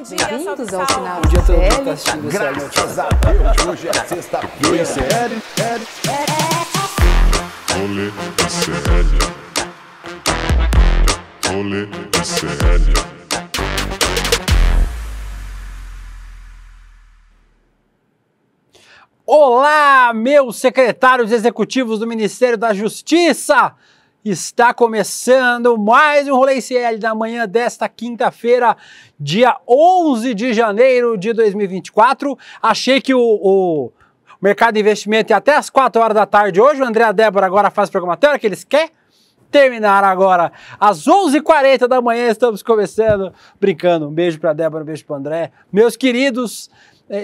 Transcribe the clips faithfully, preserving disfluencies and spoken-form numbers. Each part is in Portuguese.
Bom dia, bem-vindos ao final do I C L. Graças a Deus, hoje é sexta-feira. Rolê I C L. Rolê I C L. Olá, meus secretários executivos do Ministério da Justiça! Está começando mais um Rolê I C L da manhã desta quinta-feira, dia onze de janeiro de dois mil e vinte e quatro. Achei que o, o mercado de investimento ia até as quatro horas da tarde hoje. O André e a Débora agora fazem o programa até a hora que eles querem. Terminar agora às onze e quarenta da manhã. Estamos começando, brincando. Um beijo para a Débora, um beijo para o André. Meus queridos...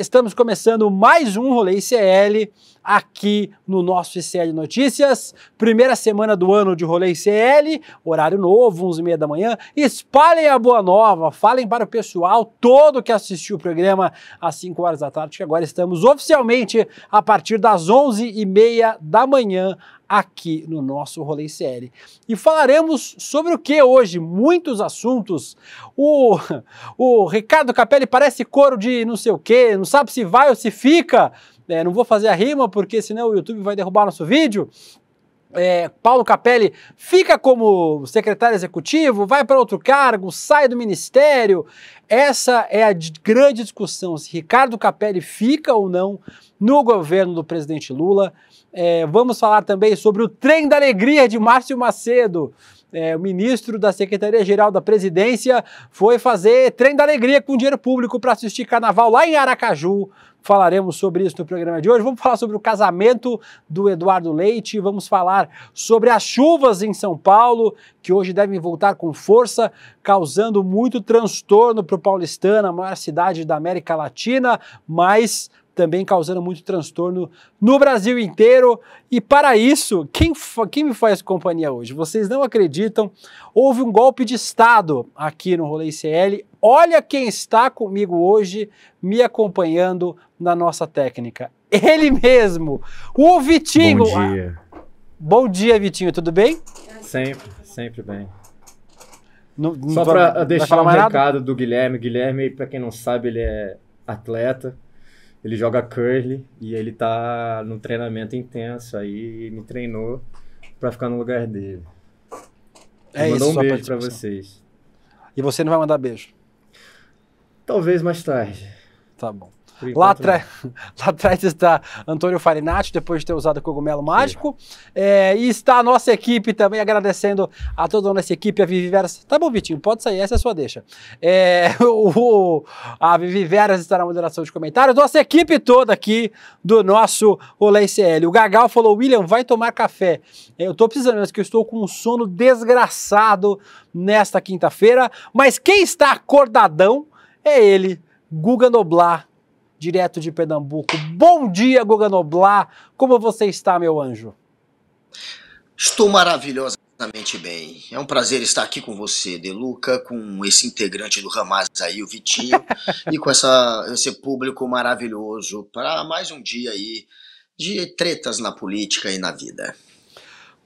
Estamos começando mais um Rolê I C L aqui no nosso I C L Notícias. Primeira semana do ano de Rolê I C L, horário novo, onze e meia da manhã. Espalhem a boa nova, falem para o pessoal todo que assistiu o programa às cinco horas da tarde, que agora estamos oficialmente a partir das onze e meia da manhã aqui no nosso Rolê I C L. E falaremos sobre o que hoje? Muitos assuntos. O, o Ricardo Capelli parece coro de não sei o quê, não sabe se vai ou se fica. É, não vou fazer a rima porque senão o YouTube vai derrubar nosso vídeo. É, Paulo Capelli fica como secretário executivo, vai para outro cargo, sai do ministério. Essa é a grande discussão, se Ricardo Capelli fica ou não no governo do presidente Lula. É, vamos falar também sobre o trem da alegria de Márcio Macedo. É, o ministro da Secretaria-Geral da Presidência foi fazer trem da alegria com dinheiro público para assistir carnaval lá em Aracaju. Falaremos sobre isso no programa de hoje. Vamos falar sobre o casamento do Eduardo Leite, vamos falar sobre as chuvas em São Paulo, que hoje devem voltar com força, causando muito transtorno para o paulistano, a maior cidade da América Latina, mas também causando muito transtorno no Brasil inteiro. E para isso, quem, quem me faz companhia hoje? Vocês não acreditam, houve um golpe de Estado aqui no Rolê I C L. Olha quem está comigo hoje, me acompanhando na nossa técnica. Ele mesmo, o Vitinho. Bom dia. Ah, bom dia, Vitinho, tudo bem? Sempre, sempre bem. Não, não Só para deixar um recado do Guilherme. Guilherme, para quem não sabe, ele é atleta. Ele joga curling e ele tá num treinamento intenso aí, me treinou para ficar no lugar dele. É isso, mandou um beijo para vocês. E você não vai mandar beijo? Talvez mais tarde. Tá bom. Lá atrás, lá atrás está Antônio Farinati, depois de ter usado cogumelo mágico. É, e está a nossa equipe também, agradecendo a toda a nossa equipe, a Vivi Veras. Tá bom, Vitinho, pode sair, essa é a sua deixa. É, o, a Vivi Veras está na moderação de comentários. Nossa equipe toda aqui do nosso Rolê I C L. O Gagal falou, William, vai tomar café. Eu estou precisando, mas que eu estou com um sono desgraçado nesta quinta-feira. Mas quem está acordadão é ele, Guga Noblat. Direto de Pernambuco. Bom dia, Guga Noblat. Como você está, meu anjo? Estou maravilhosamente bem. É um prazer estar aqui com você, Deluca, com esse integrante do Ramaz aí, o Vitinho, e com essa, esse público maravilhoso para mais um dia aí de tretas na política e na vida.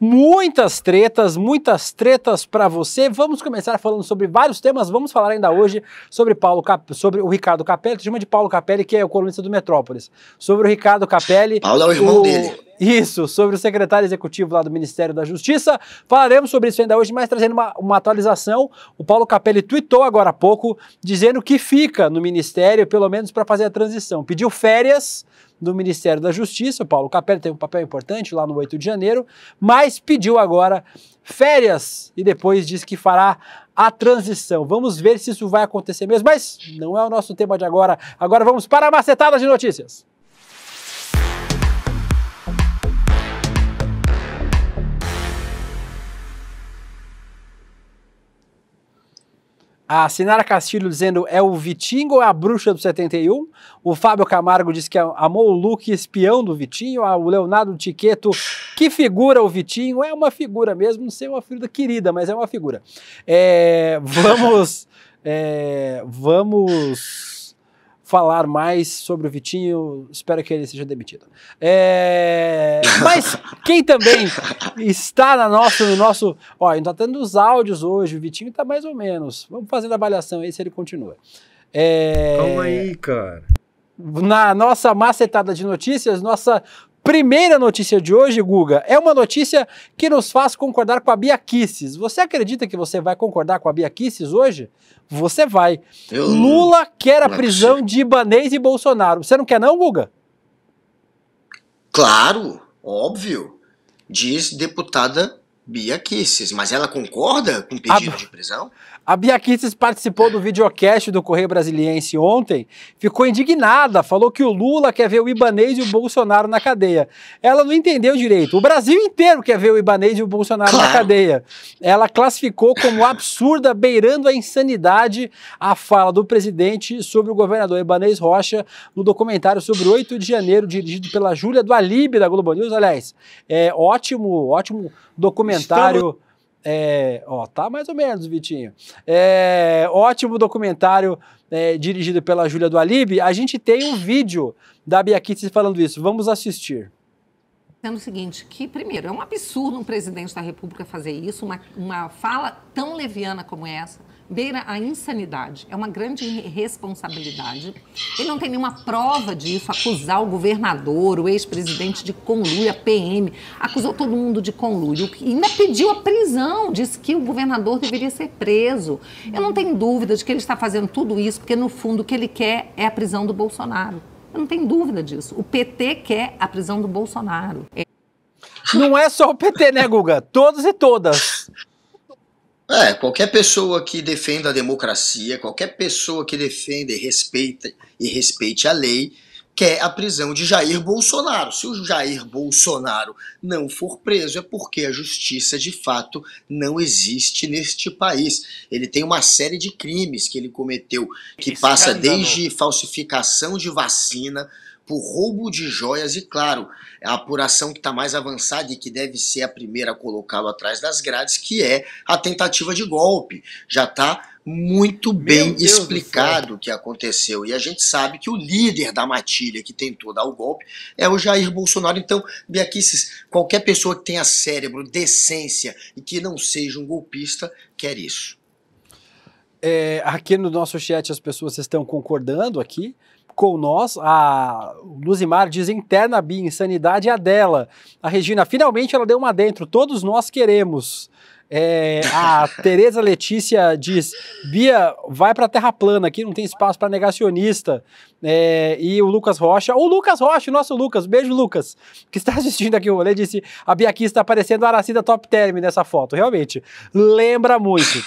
Muitas tretas, muitas tretas para você. Vamos começar falando sobre vários temas. Vamos falar ainda hoje sobre, Paulo Cap... sobre o Ricardo Capelli, que chama de Paulo Capelli, que é o colunista do Metrópolis. Sobre o Ricardo Capelli... Paulo é o irmão o... dele. Isso, sobre o secretário executivo lá do Ministério da Justiça. Falaremos sobre isso ainda hoje, mas trazendo uma, uma atualização. O Paulo Capelli tweetou agora há pouco, dizendo que fica no Ministério, pelo menos para fazer a transição. Pediu férias do Ministério da Justiça, o Paulo Capelli tem um papel importante lá no oito de janeiro, mas pediu agora férias e depois diz que fará a transição. Vamos ver se isso vai acontecer mesmo, mas não é o nosso tema de agora. Agora vamos para a macetada de notícias. A Sinara Castilho dizendo, é o Vitinho ou é a bruxa do setenta e um? O Fábio Camargo disse que amou o look espião do Vitinho. O Leonardo Tiqueto, que figura o Vitinho. É uma figura mesmo, não sei, uma figura querida, mas é uma figura. É, vamos... é, vamos... falar mais sobre o Vitinho, espero que ele seja demitido. É... Mas quem também está na nossa, no nosso... Ó, a gente está tendo os áudios hoje, o Vitinho está mais ou menos. Vamos fazer a avaliação aí se ele continua. É... Calma aí, cara. Na nossa macetada de notícias, nossa primeira notícia de hoje, Guga, é uma notícia que nos faz concordar com a Bia Kicis. Você acredita que você vai concordar com a Bia Kicis hoje? Você vai. Eu... Lula quer a prisão de Ibaneis e Bolsonaro. Você não quer não, Guga? Claro, óbvio, diz deputada Bia Kicis. Mas ela concorda com o pedido a... de prisão? A Bia Kicis participou do videocast do Correio Brasiliense ontem, ficou indignada, falou que o Lula quer ver o Ibanez e o Bolsonaro na cadeia. Ela não entendeu direito. O Brasil inteiro quer ver o Ibanez e o Bolsonaro claro. na cadeia. Ela classificou como absurda, beirando a insanidade, a fala do presidente sobre o governador Ibanez Rocha no documentário sobre oito de janeiro, dirigido pela Júlia Duailibi, da Globo News. Aliás, é ótimo, ótimo documentário... Estamos... É, ó, tá mais ou menos, Vitinho. É, ótimo documentário é, dirigido pela Júlia Duailibi. A gente tem um vídeo da Bia Kicis falando isso. Vamos assistir. Sendo o seguinte, que primeiro, é um absurdo um presidente da República fazer isso, uma, uma fala tão leviana como essa, beira a insanidade, é uma grande irresponsabilidade. Ele não tem nenhuma prova disso, acusar o governador, o ex-presidente de conluio, a P M, acusou todo mundo de conluio, ainda pediu a prisão, disse que o governador deveria ser preso. Eu não tenho dúvida de que ele está fazendo tudo isso, porque no fundo o que ele quer é a prisão do Bolsonaro. Eu não tenho dúvida disso. O P T quer a prisão do Bolsonaro. Não é só o P T, né, Guga? Todos e todas. É, qualquer pessoa que defenda a democracia, qualquer pessoa que defenda e respeita e respeite a lei, quer a prisão de Jair Bolsonaro. Se o Jair Bolsonaro não for preso, é porque a justiça de fato não existe neste país. Ele tem uma série de crimes que ele cometeu, que passa desde falsificação de vacina, por roubo de joias e, claro, a apuração que está mais avançada e que deve ser a primeira a colocá-lo atrás das grades, que é a tentativa de golpe. Já está muito bem explicado o que aconteceu. E a gente sabe que o líder da matilha que tentou dar o golpe é o Jair Bolsonaro. Então, Bia Kicis, qualquer pessoa que tenha cérebro, decência e que não seja um golpista, quer isso. É, aqui no nosso chat as pessoas estão concordando aqui com nós. A Luzimar diz: interna a Bia, insanidade é a dela. A Regina, finalmente ela deu uma dentro, todos nós queremos. É, a Tereza Letícia diz: Bia, vai pra terra plana, aqui não tem espaço pra negacionista. É, e o Lucas Rocha, o Lucas Rocha, o nosso Lucas, beijo Lucas, que está assistindo aqui o rolê, disse: a Bia Kicis está parecendo a Aracida Top Term nessa foto, realmente, lembra muito.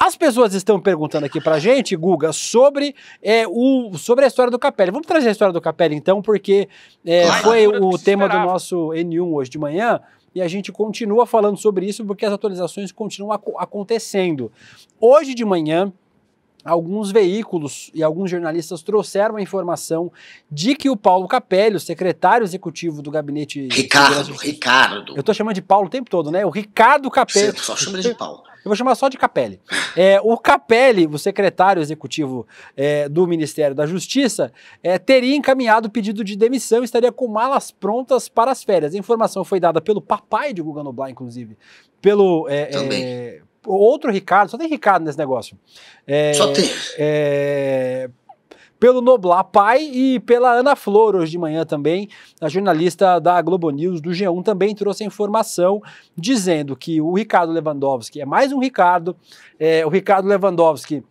As pessoas estão perguntando aqui pra gente, Guga, sobre, é, o, sobre a história do Capelli. Vamos trazer a história do Capelli então, porque é, foi o tema do nosso N um hoje de manhã. E a gente continua falando sobre isso porque as atualizações continuam ac acontecendo. Hoje de manhã, alguns veículos e alguns jornalistas trouxeram a informação de que o Paulo Capelli, o secretário executivo do gabinete... Ricardo, de... Ricardo. Eu tô chamando de Paulo o tempo todo, né? O Ricardo Capelli... Você só chama de Paulo. Eu vou chamar só de Capelli. É, o Capelli, o secretário executivo é, do Ministério da Justiça, é, teria encaminhado o pedido de demissão e estaria com malas prontas para as férias. A informação foi dada pelo papai de Guga Noblat, inclusive, pelo... É, Também. É, outro Ricardo, só tem Ricardo nesse negócio. É, só tem. É, pelo Noblat pai e pela Ana Flor, hoje de manhã também, a jornalista da Globo News, do G um, também trouxe a informação dizendo que o Ricardo Lewandowski, é mais um Ricardo, é, o Ricardo Lewandowski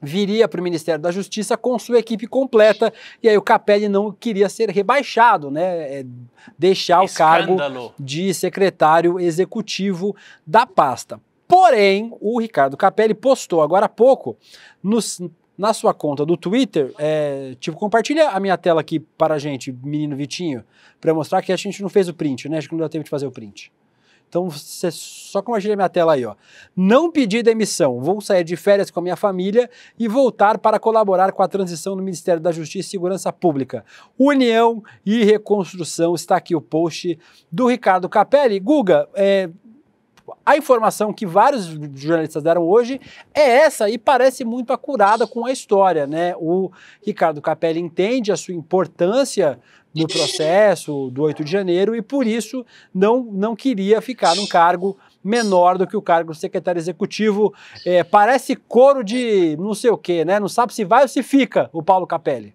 viria para o Ministério da Justiça com sua equipe completa, e aí o Capelli não queria ser rebaixado, né? É, deixar o cargo de secretário executivo da pasta. Porém, o Ricardo Capelli postou agora há pouco no, na sua conta do Twitter, é, tipo, compartilha a minha tela aqui para a gente, menino Vitinho, para mostrar que a gente não fez o print, né? Acho que não deu tempo de fazer o print. Então, você só compartilha a minha tela aí, ó. Não pedi demissão, vou sair de férias com a minha família e voltar para colaborar com a transição no Ministério da Justiça e Segurança Pública. União e reconstrução, está aqui o post do Ricardo Capelli. Guga, é... A informação que vários jornalistas deram hoje é essa e parece muito acurada com a história, né? O Ricardo Capelli entende a sua importância no processo do oito de janeiro e, por isso, não, não queria ficar num cargo menor do que o cargo do secretário executivo. É, parece coro de não sei o quê, né? Não sabe se vai ou se fica o Paulo Capelli.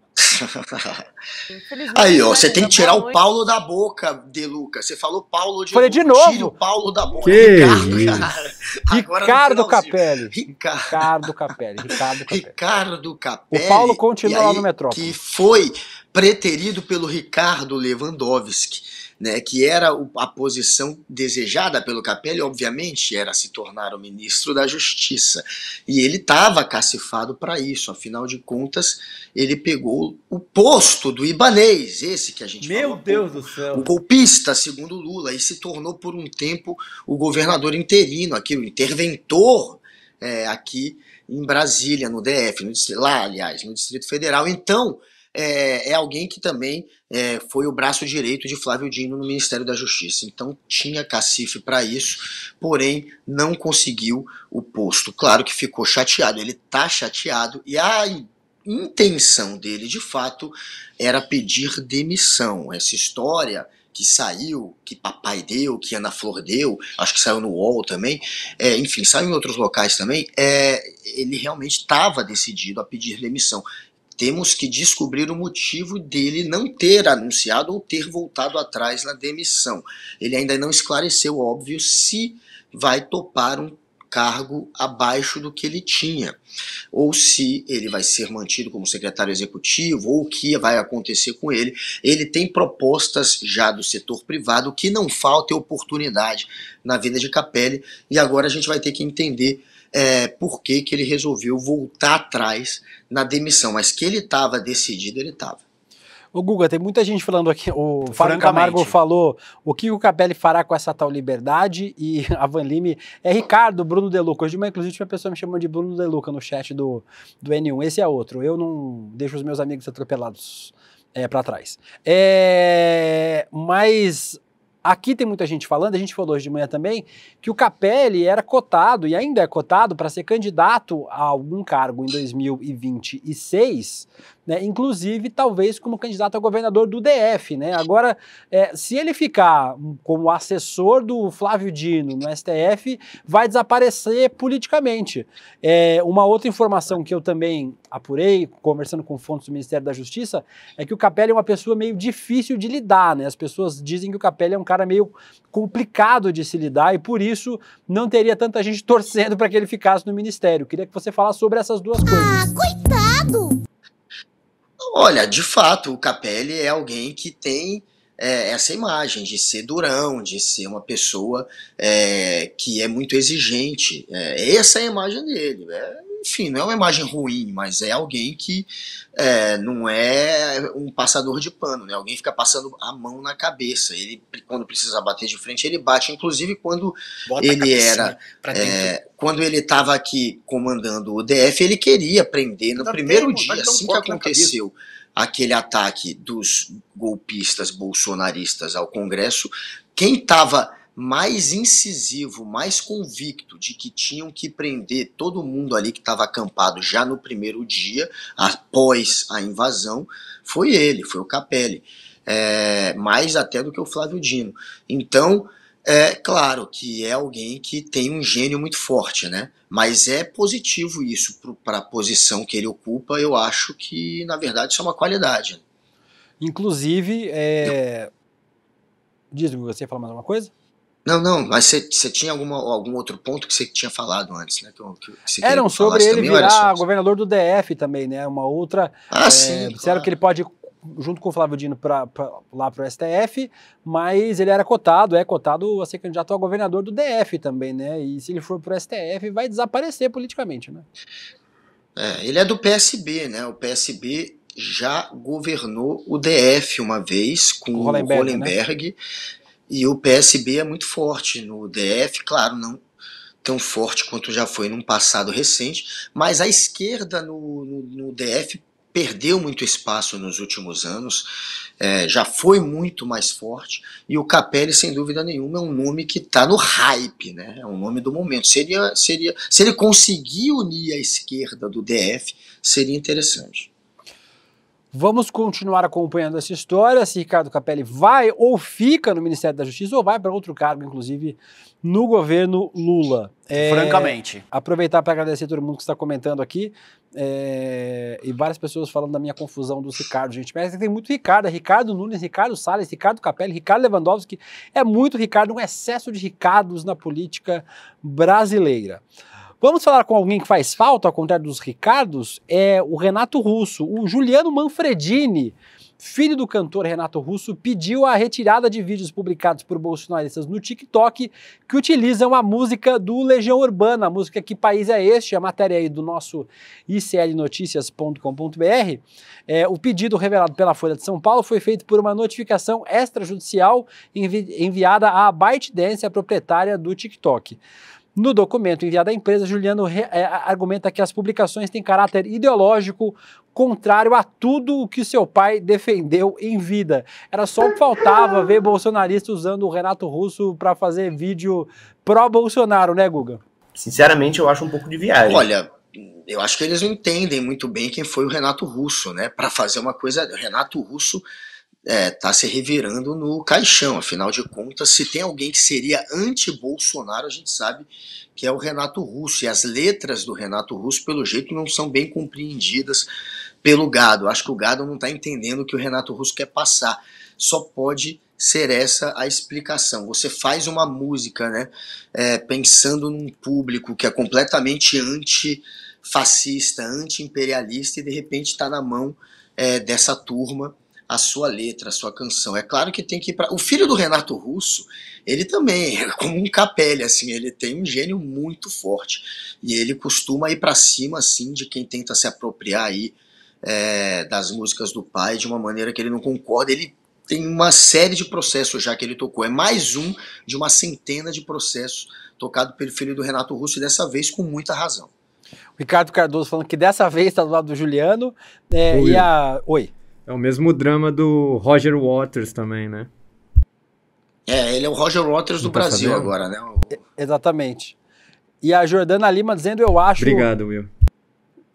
Aí, ó, você tem que tirar o Paulo da boca, Deluca. Você falou Paulo de Falei novo. Falei de novo. Tira o Paulo da boca. Que Ricardo, isso. Ricardo Capelli. Ricardo. Ricardo Capelli. Ricardo Capelli. Ricardo Capelli. O Paulo continua lá no Metrópole. Que foi preterido pelo Ricardo Lewandowski, né, que era a posição desejada pelo Capelli, obviamente, era se tornar o ministro da Justiça. E ele estava cacifado para isso, afinal de contas, ele pegou o posto do Ibaneis, esse que a gente Meu falou. Meu Deus pouco, do céu! O golpista, segundo Lula, e se tornou por um tempo o governador interino, aqui, o interventor é, aqui em Brasília, no D F, no distrito, lá, aliás, no Distrito Federal. Então, É, é alguém que também é, foi o braço direito de Flávio Dino no Ministério da Justiça, então tinha cacife para isso, porém não conseguiu o posto. Claro que ficou chateado, ele está chateado, e a intenção dele, de fato, era pedir demissão. Essa história que saiu, que papai deu, que Ana Flor deu, acho que saiu no U O L também, é, enfim, saiu em outros locais também, é, ele realmente estava decidido a pedir demissão. Temos que descobrir o motivo dele não ter anunciado ou ter voltado atrás na demissão. Ele ainda não esclareceu, óbvio, se vai topar um cargo abaixo do que ele tinha, ou se ele vai ser mantido como secretário executivo, ou o que vai acontecer com ele. Ele tem propostas já do setor privado, que não falta oportunidade na vida de Capelli, e agora a gente vai ter que entender É, por que que ele resolveu voltar atrás na demissão, mas que ele estava decidido, ele estava. Ô Guga, tem muita gente falando aqui, o Fábio Camargo falou o que o Capelli fará com essa tal liberdade, e a Van Lime é Ricardo, Bruno Deluca. Hoje de manhã, inclusive, uma pessoa me chamou de Bruno Deluca no chat do, do N um, esse é outro, eu não deixo os meus amigos atropelados é, para trás. É, mas... Aqui tem muita gente falando, a gente falou hoje de manhã também, que o Capelli era cotado, e ainda é cotado, para ser candidato a algum cargo em dois mil e vinte e seis, né, inclusive talvez como candidato a governador do D F. Né? Agora, é, se ele ficar como assessor do Flávio Dino no S T F, vai desaparecer politicamente. É, uma outra informação que eu também apurei, conversando com fontes do Ministério da Justiça, é que o Capelli é uma pessoa meio difícil de lidar. Né? As pessoas dizem que o Capelli é um cara meio complicado de se lidar e, por isso, não teria tanta gente torcendo para que ele ficasse no ministério. Queria que você falasse sobre essas duas coisas. Ah, coitado! Olha, de fato, o Capelli é alguém que tem é, essa imagem de ser durão, de ser uma pessoa é, que é muito exigente. É, essa é a imagem dele, é. Enfim, não é uma imagem ruim, mas é alguém que é, não é um passador de pano, né? Alguém fica passando a mão na cabeça. Ele, quando precisa bater de frente, ele bate. Inclusive, quando Bota ele era... É, quando ele estava aqui comandando o D F, ele queria prender no primeiro tempo, dia, assim que aconteceu aquele ataque dos golpistas bolsonaristas ao Congresso, quem estava mais incisivo, mais convicto de que tinham que prender todo mundo ali que estava acampado já no primeiro dia, após a invasão, foi ele, foi o Capelli, é, mais até do que o Flávio Dino. Então, é claro que é alguém que tem um gênio muito forte, né? Mas é positivo isso para a posição que ele ocupa, eu acho que, na verdade, isso é uma qualidade. Inclusive, é... diz, você ia falar mais alguma coisa? Não, não, mas você tinha alguma, algum outro ponto que você tinha falado antes, né? Que, que Eram sobre ele também, virar sobre... governador do D F também, né? Uma outra... Ah, é, sim, disseram claro. que ele pode, junto com o Flávio Dino, pra, pra, lá para o S T F, mas ele era cotado, é cotado a ser candidato a governador do D F também, né? E se ele for para o S T F, vai desaparecer politicamente, né? É, ele é do P S B, né? O P S B já governou o D F uma vez com o Rollenberg, o Rollenberg, né? E o P S B é muito forte no D F, claro, não tão forte quanto já foi num passado recente, mas a esquerda no, no, no D F perdeu muito espaço nos últimos anos, é, já foi muito mais forte, e o Capelli, sem dúvida nenhuma, é um nome que está no hype, né? É um nome do momento. Seria, seria, se ele conseguir unir a esquerda do D F, seria interessante. Vamos continuar acompanhando essa história, se Ricardo Capelli vai ou fica no Ministério da Justiça ou vai para outro cargo, inclusive, no governo Lula. É, Francamente. Aproveitar para agradecer a todo mundo que está comentando aqui, é, e várias pessoas falando da minha confusão dos Ricardo, gente. Parece que tem muito Ricardo, é Ricardo Nunes, Ricardo Salles, Ricardo Capelli, Ricardo Lewandowski. É muito Ricardo, um excesso de Ricardos na política brasileira. Vamos falar com alguém que faz falta, ao contrário dos Ricardos, é o Renato Russo. O Juliano Manfredini, filho do cantor Renato Russo, pediu a retirada de vídeos publicados por bolsonaristas no TikTok que utilizam a música do Legião Urbana, a música Que País É Este?, a matéria aí do nosso i c l notícias ponto com ponto b r. É, o pedido revelado pela Folha de São Paulo foi feito por uma notificação extrajudicial envi enviada à ByteDance, a proprietária do TikTok. No documento enviado à empresa, Juliano argumenta que as publicações têm caráter ideológico, contrário a tudo o que seu pai defendeu em vida. Era só o que faltava ver bolsonarista usando o Renato Russo para fazer vídeo pró-Bolsonaro, né, Guga? Sinceramente, eu acho um pouco de viagem. Olha, eu acho que eles não entendem muito bem quem foi o Renato Russo, né? Para fazer uma coisa, o Renato Russo É, tá se revirando no caixão. Afinal de contas, se tem alguém que seria anti-Bolsonaro, a gente sabe que é o Renato Russo, e as letras do Renato Russo, pelo jeito, não são bem compreendidas pelo gado. Acho que o gado não está entendendo o que o Renato Russo quer passar. Só pode ser essa a explicação. Você faz uma música, né, é, pensando num público que é completamente anti-fascista, anti-imperialista, e de repente está na mão é, dessa turma a sua letra, a sua canção. É claro que tem que ir para... O filho do Renato Russo, ele também é como um Capelli, assim, ele tem um gênio muito forte, e ele costuma ir para cima, assim, de quem tenta se apropriar aí é, das músicas do pai de uma maneira que ele não concorda. Ele tem uma série de processos já que ele tocou, é mais um de uma centena de processos tocado pelo filho do Renato Russo, e dessa vez com muita razão. Ricardo Cardoso falando que dessa vez está do lado do Juliano, é, e a... Oi. É o mesmo drama do Roger Waters também, né? É, ele é o Roger Waters do Brasil agora, né? O... Exatamente. E a Jordana Lima dizendo, eu acho... Obrigado, Will.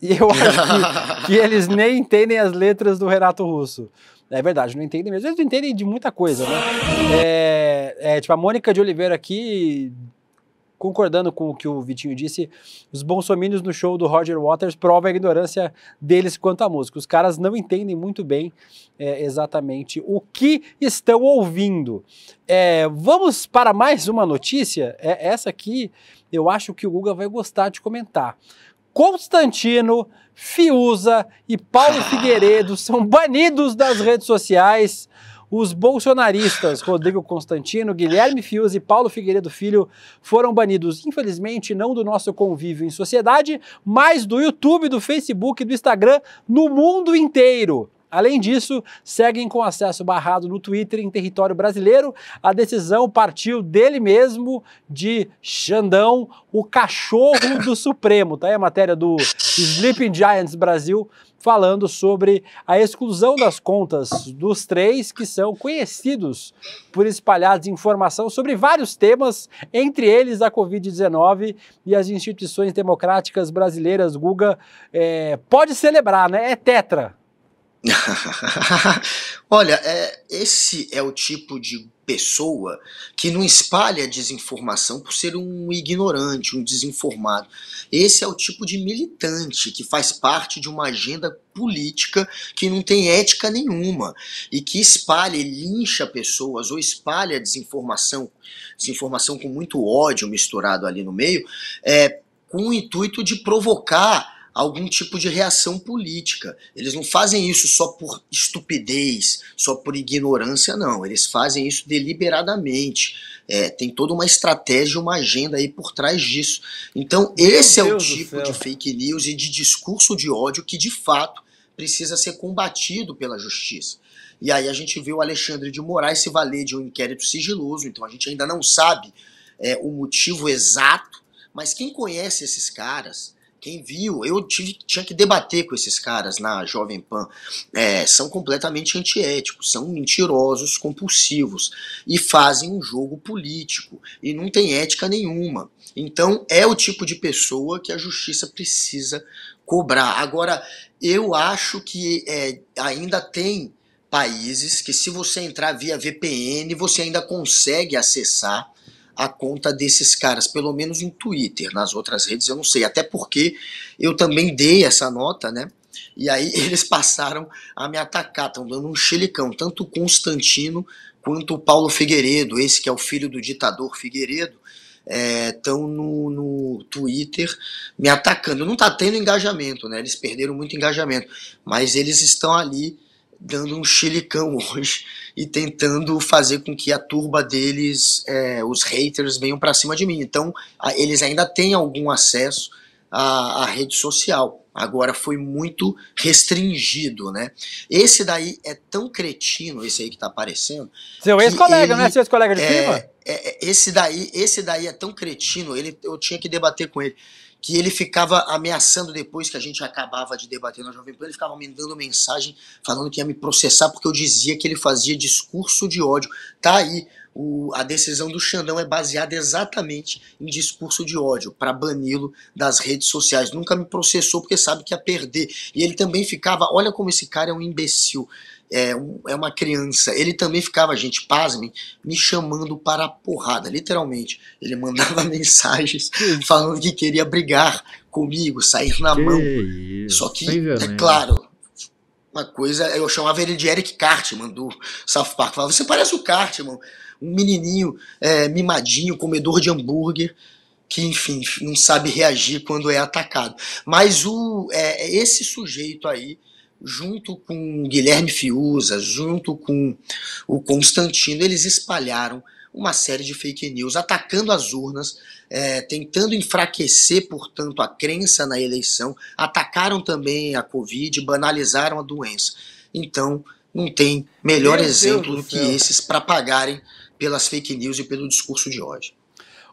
E eu acho que, que eles nem entendem as letras do Renato Russo. É verdade, não entendem mesmo. Eles não entendem de muita coisa, né? É, é, tipo, a Mônica de Oliveira aqui... concordando com o que o Vitinho disse, os bolsominions no show do Roger Waters provam a ignorância deles quanto à música. Os caras não entendem muito bem é, exatamente o que estão ouvindo. É, vamos para mais uma notícia. É, essa aqui eu acho que o Guga vai gostar de comentar. Constantino, Fiuza e Paulo Figueiredo são banidos das redes sociais. Os bolsonaristas Rodrigo Constantino, Guilherme Fiuza e Paulo Figueiredo Filho foram banidos, infelizmente, não do nosso convívio em sociedade, mas do YouTube, do Facebook e do Instagram no mundo inteiro. Além disso, seguem com acesso barrado no Twitter em território brasileiro. A decisão partiu dele mesmo, de Xandão, o cachorro do Supremo. Tá aí a matéria do Sleeping Giants Brasil, falando sobre a exclusão das contas dos três que são conhecidos por espalhar desinformação sobre vários temas, entre eles a covid dezenove e as instituições democráticas brasileiras. Guga, é, pode celebrar, né? É tetra. Olha, é, esse é o tipo de pessoa que não espalha desinformação por ser um ignorante, um desinformado. Esse é o tipo de militante que faz parte de uma agenda política que não tem ética nenhuma e que espalha e lincha pessoas ou espalha desinformação, desinformação com muito ódio misturado ali no meio, é, com o intuito de provocar algum tipo de reação política. Eles não fazem isso só por estupidez, só por ignorância, não. Eles fazem isso deliberadamente. É, tem toda uma estratégia, uma agenda aí por trás disso. Então, esse é o tipo de fake news e de discurso de ódio que, de fato, precisa ser combatido pela justiça. E aí a gente viu o Alexandre de Moraes se valer de um inquérito sigiloso, então a gente ainda não sabe é, o motivo exato, mas quem conhece esses caras... Quem viu, eu tive, tinha que debater com esses caras na Jovem Pan. É, são completamente antiéticos, são mentirosos, compulsivos e fazem um jogo político e não tem ética nenhuma. Então é o tipo de pessoa que a justiça precisa cobrar. Agora, eu acho que é, ainda tem países que, se você entrar via V P N, você ainda consegue acessar a conta desses caras, pelo menos em Twitter. Nas outras redes eu não sei, até porque eu também dei essa nota, né? E aí eles passaram a me atacar, estão dando um xelicão, tanto o Constantino quanto o Paulo Figueiredo, esse que é o filho do ditador Figueiredo, estão é, no, no Twitter me atacando. Não tá tendo engajamento, né? Eles perderam muito engajamento, mas eles estão ali dando um chilicão hoje e tentando fazer com que a turba deles, é, os haters, venham para cima de mim. Então, a, eles ainda têm algum acesso à, à rede social. Agora foi muito restringido, né? Esse daí é tão cretino, esse aí que tá aparecendo... Seu ex-colega, né? Seu ex-colega de firma? É, é, esse, daí, esse daí é tão cretino, ele, eu tinha que debater com ele, que ele ficava ameaçando depois que a gente acabava de debater na Jovem Pan, ele ficava me dando mensagem falando que ia me processar porque eu dizia que ele fazia discurso de ódio. Tá aí, o, a decisão do Xandão é baseada exatamente em discurso de ódio, para bani-lo das redes sociais. Nunca me processou porque sabe que ia perder. E ele também ficava, olha como esse cara é um imbecil, é, um, é uma criança. Ele também ficava, gente, pasmem, me chamando para a porrada, literalmente. Ele mandava mensagens falando que queria brigar comigo, sair na que mão. Isso, só que, é claro, uma coisa, eu chamava ele de Eric Cartman, do South Park. Eu falava, você parece o Cartman, um menininho é, mimadinho, comedor de hambúrguer, que, enfim, não sabe reagir quando é atacado. Mas o, é, esse sujeito aí, junto com Guilherme Fiuza, junto com o Constantino, eles espalharam uma série de fake news, atacando as urnas, é, tentando enfraquecer, portanto, a crença na eleição, atacaram também a Covid, banalizaram a doença. Então, não tem melhor Meu exemplo Deus do que céu. esses para pagarem pelas fake news e pelo discurso de ódio.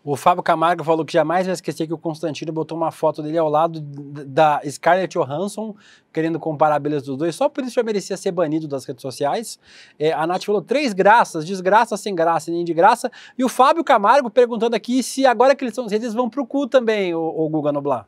O Fábio Camargo falou que jamais vai esquecer que o Constantino botou uma foto dele ao lado da Scarlett Johansson, querendo comparar a beleza dos dois, só por isso já merecia ser banido das redes sociais. É, a Nath falou três graças, desgraça, sem graça, nem de graça. E o Fábio Camargo perguntando aqui se agora que eles são redes, eles vão pro cu também, o, o Guga Noblat.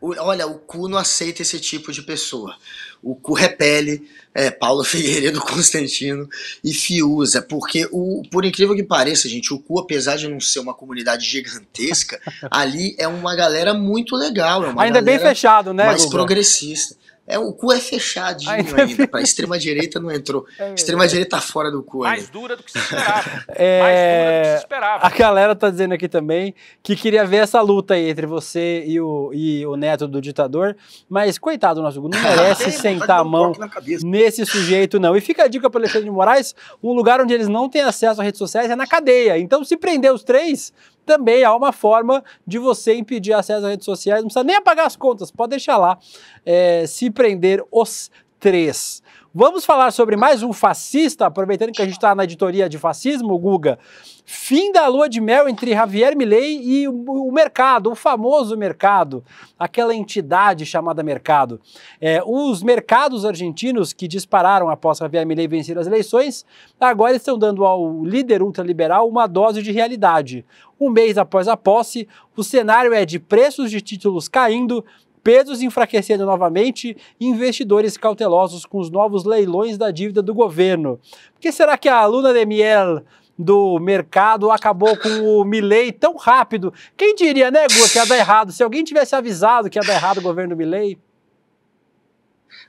Olha, o cu não aceita esse tipo de pessoa. O cu repele é, Paulo Figueiredo, Constantino e Fiuza, porque, o, por incrível que pareça, gente, o cu, apesar de não ser uma comunidade gigantesca, ali é uma galera muito legal. É uma ainda bem fechado, né? Mais Guga? Progressista. É, o cu é fechadinho ainda, ainda pra extrema-direita não entrou. É, extrema-direita tá fora do cu. Mais ainda. Dura do que se esperava. É, mais dura do que se esperava. A galera tá dizendo aqui também que queria ver essa luta aí entre você e o, e o neto do ditador, mas coitado nosso Guga, não merece é, sentar a mão um nesse sujeito não. E fica a dica para o Alexandre de Moraes, um lugar onde eles não têm acesso a redes sociais é na cadeia. Então se prender os três... também há uma forma de você impedir acesso às redes sociais, não precisa nem apagar as contas, pode deixar lá, é, se prender os três. Vamos falar sobre mais um fascista, aproveitando que a gente está na editoria de fascismo, Guga. Fim da lua de mel entre Javier Milei e o, o mercado, o famoso mercado, aquela entidade chamada mercado. É, os mercados argentinos que dispararam após Javier Milei vencer as eleições, agora estão dando ao líder ultraliberal uma dose de realidade. Um mês após a posse, o cenário é de preços de títulos caindo, pesos enfraquecendo novamente e investidores cautelosos com os novos leilões da dívida do governo. Por que será que a luna de miel do mercado acabou com o Milei tão rápido? Quem diria, né, Guga, que ia dar errado? Se alguém tivesse avisado que ia dar errado o governo do Milei?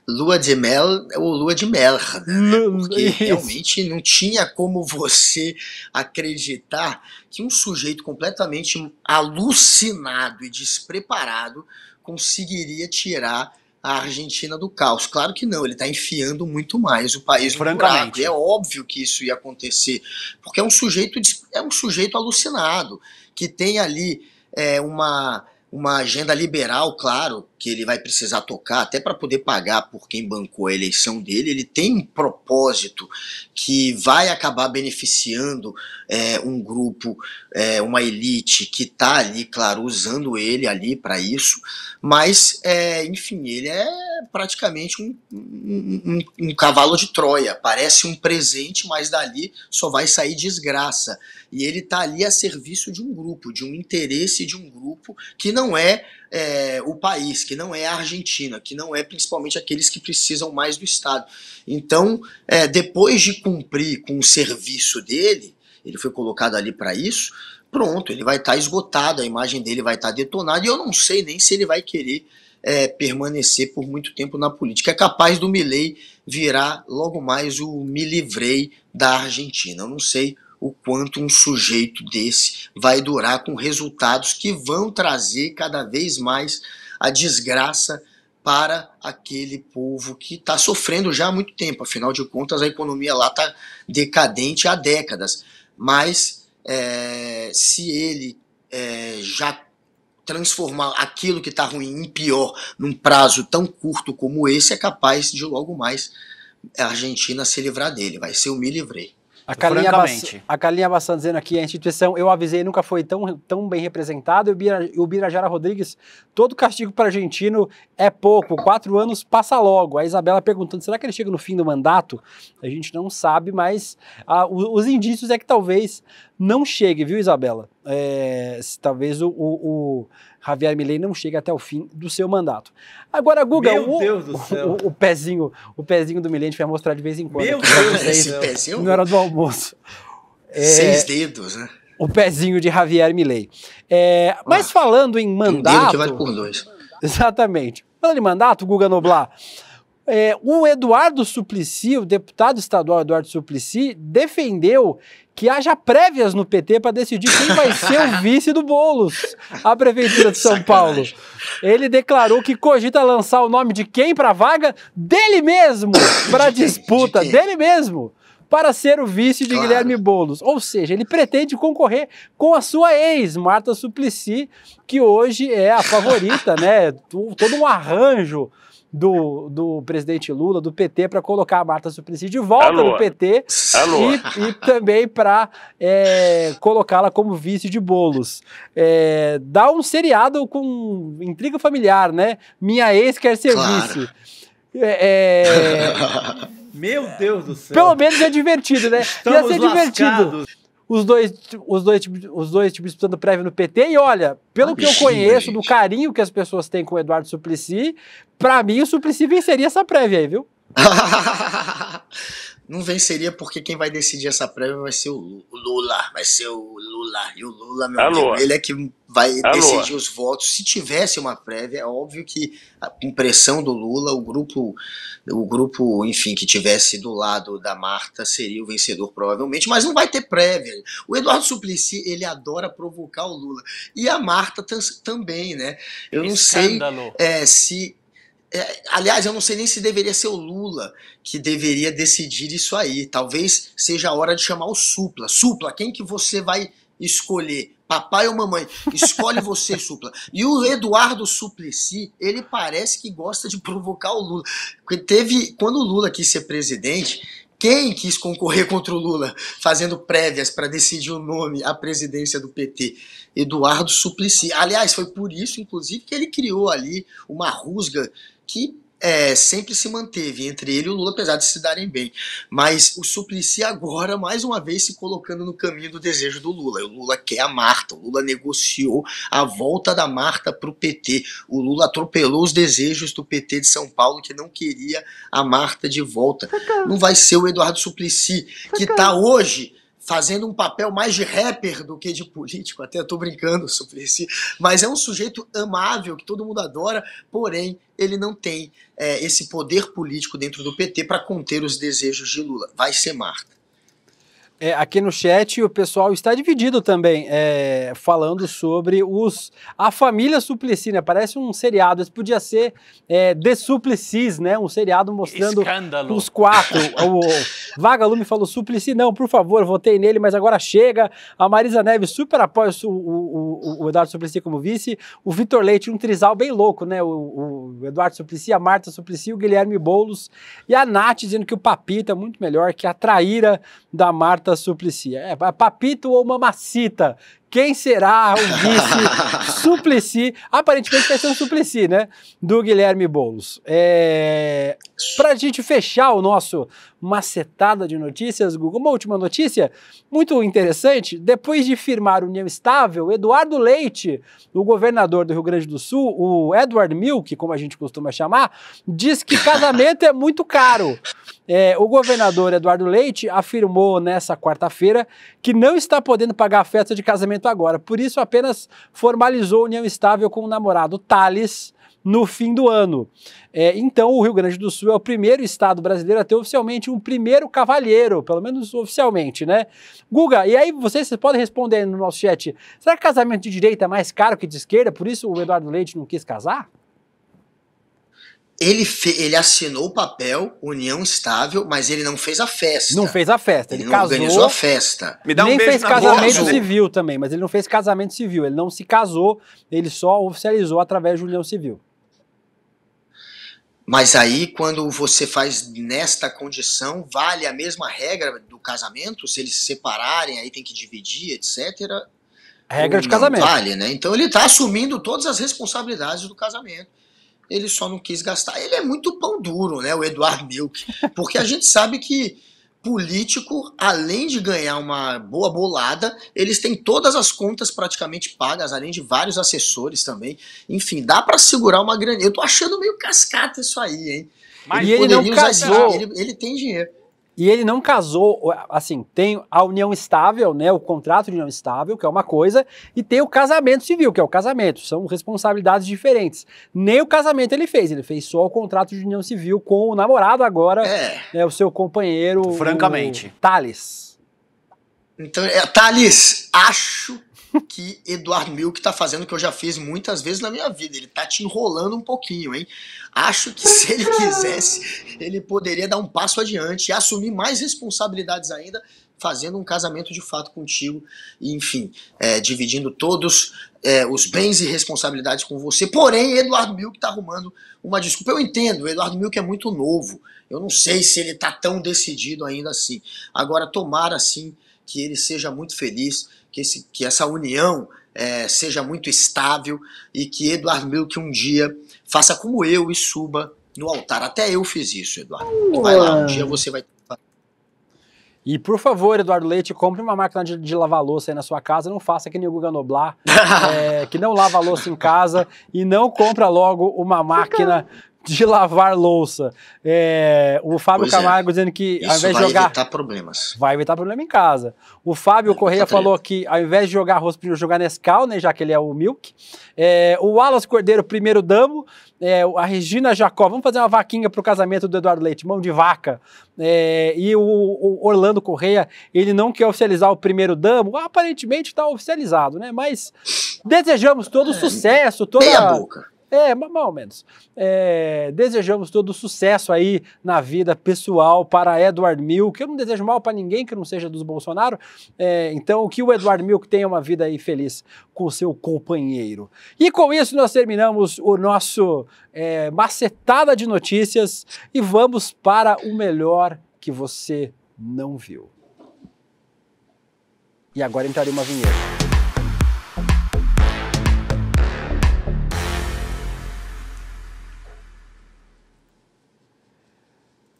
Lua de mel ou lua de merda, né? Porque realmente não tinha como você acreditar que um sujeito completamente alucinado e despreparado conseguiria tirar a Argentina do caos. Claro que não, ele está enfiando muito mais o país no buraco. E é óbvio que isso ia acontecer, porque é um sujeito, é um sujeito alucinado, que tem ali é, uma... uma agenda liberal, claro, que ele vai precisar tocar, até para poder pagar por quem bancou a eleição dele. Ele tem um propósito que vai acabar beneficiando é, um grupo, é, uma elite que está ali, claro, usando ele ali para isso, mas, é, enfim, ele é praticamente um, um, um, um cavalo de Troia, parece um presente, mas dali só vai sair desgraça. E ele está ali a serviço de um grupo, de um interesse de um grupo que não é, é o país, que não é a Argentina, que não é principalmente aqueles que precisam mais do Estado. Então, é, depois de cumprir com o serviço dele, ele foi colocado ali para isso, pronto, ele vai estar tá esgotado, a imagem dele vai estar tá detonada, e eu não sei nem se ele vai querer é, permanecer por muito tempo na política. É capaz do Milei virar logo mais o Me Livrei da Argentina. Eu não sei o quanto um sujeito desse vai durar, com resultados que vão trazer cada vez mais a desgraça para aquele povo que está sofrendo já há muito tempo. Afinal de contas, a economia lá está decadente há décadas. Mas é, se ele é, já transformar aquilo que está ruim em pior num prazo tão curto como esse, é capaz de logo mais a Argentina se livrar dele. Vai ser o Me Livrei. A Calinha, a Calinha Bassan dizendo aqui, a instituição, eu avisei, nunca foi tão, tão bem representada. E o Birajara Rodrigues, todo castigo para argentino é pouco, quatro anos passa logo. A Isabela perguntando, será que ele chega no fim do mandato? A gente não sabe, mas ah, os indícios é que talvez não chegue, viu, Isabela? É, talvez o, o, o Javier Milei não chegue até o fim do seu mandato. Agora, Guga, Meu o, Deus do céu. O, o, o, pezinho, o pezinho do Milei a gente vai mostrar de vez em quando. Meu Deus, esse pezinho? Na hora do almoço. É, Seis dedos, né? O pezinho de Javier Milei. É, mas ah, falando em mandato... Um dedo que vale por dois. Exatamente. Falando em mandato, Guga Noblat... É, o Eduardo Suplicy, o deputado estadual Eduardo Suplicy, defendeu que haja prévias no P T para decidir quem vai ser o vice do Boulos, a Prefeitura de São Sacanagem. Paulo. Ele declarou que cogita lançar o nome de quem para a vaga? Dele mesmo, para a de disputa, de dele mesmo, para ser o vice de claro. Guilherme Boulos. Ou seja, ele pretende concorrer com a sua ex, Marta Suplicy, que hoje é a favorita, né? Todo um arranjo Do, do presidente Lula, do P T, para colocar a Marta Suplicy de volta no P T e, e também para é, colocá-la como vice de Boulos. É, dá um seriado com intriga familiar, né? Minha ex quer ser claro. vice. É, é... Meu Deus do céu! Pelo menos é divertido, né? Ia ser divertido. Os dois, os dois, os dois tipo, disputando prévia no P T, e olha, pelo ah, que eu conheço, gente. do carinho que as pessoas têm com o Eduardo Suplicy, pra mim o Suplicy venceria essa prévia aí, viu? Não venceria, porque quem vai decidir essa prévia vai ser o Lula, vai ser o Lula, e o Lula, meu amigo, ele é que vai Alô. decidir os votos. Se tivesse uma prévia, é óbvio que com pressão do Lula, o grupo... o grupo, enfim, que tivesse do lado da Marta seria o vencedor provavelmente, mas não vai ter prévia. O Eduardo Suplicy, ele adora provocar o Lula, e a Marta também, né? Eu não Escândalo. sei é, se... É, aliás, eu não sei nem se deveria ser o Lula que deveria decidir isso aí. Talvez seja a hora de chamar o Supla. Supla, quem que você vai escolher? Papai ou mamãe? Escolhe você, Supla. E o Eduardo Suplicy, ele parece que gosta de provocar o Lula. Porque teve, quando o Lula quis ser presidente, quem quis concorrer contra o Lula, fazendo prévias para decidir o nome à presidência do P T? Eduardo Suplicy. Aliás, foi por isso, inclusive, que ele criou ali uma rusga que é, sempre se manteve entre ele e o Lula, apesar de se darem bem. Mas o Suplicy agora, mais uma vez, se colocando no caminho do desejo do Lula. O Lula quer a Marta, o Lula negociou a volta da Marta para o P T. O Lula atropelou os desejos do P T de São Paulo, que não queria a Marta de volta. Não vai ser o Eduardo Suplicy, que está hoje fazendo um papel mais de rapper do que de político, até tô brincando sobre isso, mas é um sujeito amável, que todo mundo adora, porém ele não tem é, esse poder político dentro do P T para conter os desejos de Lula. Vai ser Marta. É, aqui no chat o pessoal está dividido também, é, falando sobre os a família Suplicy, né? Parece um seriado, isso podia ser é, The Suplicy, né? Um seriado mostrando Escândalo. os quatro, o, Vagalume falou, Suplicy não, por favor, votei nele, mas agora chega. A Marisa Neves super apoia o, o, o, o Eduardo Suplicy como vice. O Vitor Leite, um trisal bem louco, né? O, o Eduardo Suplicy, a Marta Suplicy, o Guilherme Boulos e a Nath dizendo que o Papita é muito melhor que a traíra da Marta Suplicy. É Papito ou Mamacita? Quem será o vice Suplicy? Aparentemente vai ser o Suplicy, né? Do Guilherme Boulos. É... Para a gente fechar o nosso macetada de notícias, Guga, uma última notícia muito interessante. Depois de firmar união estável, Eduardo Leite, o governador do Rio Grande do Sul, o Edward Milk, como a gente costuma chamar, diz que casamento é muito caro. É, o governador Eduardo Leite afirmou nessa quarta-feira que não está podendo pagar a festa de casamento agora, por isso apenas formalizou união estável com o namorado Thales no fim do ano. É, então o Rio Grande do Sul é o primeiro estado brasileiro a ter oficialmente um primeiro cavalheiro, pelo menos oficialmente, né? Guga, e aí vocês, vocês podem responder aí no nosso chat, será que casamento de direita é mais caro que de esquerda, por isso o Eduardo Leite não quis casar? Ele, fe... ele assinou o papel, união estável, mas ele não fez a festa. Não fez a festa, ele, ele não casou, organizou a festa. Me dá um Nem beijo fez na casamento boca. Civil também, mas ele não fez casamento civil, ele não se casou, ele só oficializou através de união civil. Mas aí, quando você faz nesta condição, vale a mesma regra do casamento? Se eles se separarem, aí tem que dividir, etcétera. A regra de casamento. Vale, né? Então ele está assumindo todas as responsabilidades do casamento. Ele só não quis gastar. Ele é muito pão duro, né, o Eduardo Milk, porque a gente sabe que político, além de ganhar uma boa bolada, eles têm todas as contas praticamente pagas, além de vários assessores também. Enfim, dá para segurar uma grana. Eu tô achando meio cascata isso aí, hein? Mas ele, ele não casou. Ele, ele tem dinheiro. E ele não casou, assim, tem a união estável, né, o contrato de união estável, que é uma coisa, e tem o casamento civil, que é o casamento, são responsabilidades diferentes. Nem o casamento ele fez, ele fez só o contrato de união civil com o namorado agora, é, né, o seu companheiro, francamente, Thales. Então, é, Thales, acho que Eduardo Milk tá fazendo o que eu já fiz muitas vezes na minha vida, ele tá te enrolando um pouquinho, hein? Acho que se ele quisesse, ele poderia dar um passo adiante e assumir mais responsabilidades ainda, fazendo um casamento de fato contigo, e, enfim, é, dividindo todos é, os bens e responsabilidades com você. Porém, Eduardo Milk tá arrumando uma desculpa. Eu entendo, o Eduardo Milk é muito novo, eu não sei se ele tá tão decidido ainda assim. Agora, tomara assim que ele seja muito feliz, que, esse, que essa união é, seja muito estável e que Eduardo Milk um dia faça como eu e suba no altar. Até eu fiz isso, Eduardo. Tu vai lá, um dia você vai... E por favor, Eduardo Leite, compre uma máquina de, de lavar louça aí na sua casa, não faça que nem o Guga Noblat, é, que não lava louça em casa e não compra logo uma máquina de lavar louça. É, o Fábio pois Camargo é. dizendo que Isso ao invés de jogar... vai evitar problemas. Vai evitar problema em casa. O Fábio vai Correia falou que ao invés de jogar arroz, primeiro jogar Nescau, né, já que ele é o Milk. É, o Wallace Cordeiro, primeiro damo. É, a Regina Jacó, vamos fazer uma vaquinha pro casamento do Eduardo Leite, mão de vaca. É, e o, o Orlando Correia, ele não quer oficializar o primeiro damo. Aparentemente tá oficializado, né? Mas desejamos todo é, sucesso, toda... Meia boca. É, mais ou menos. É, desejamos todo sucesso aí na vida pessoal para Eduardo Milk. Eu não desejo mal para ninguém que não seja dos Bolsonaro. É, então, que o Eduardo Milk tenha uma vida aí feliz com o seu companheiro. E com isso nós terminamos o nosso é, macetada de notícias e vamos para o melhor que você não viu. E agora entraria uma vinheta.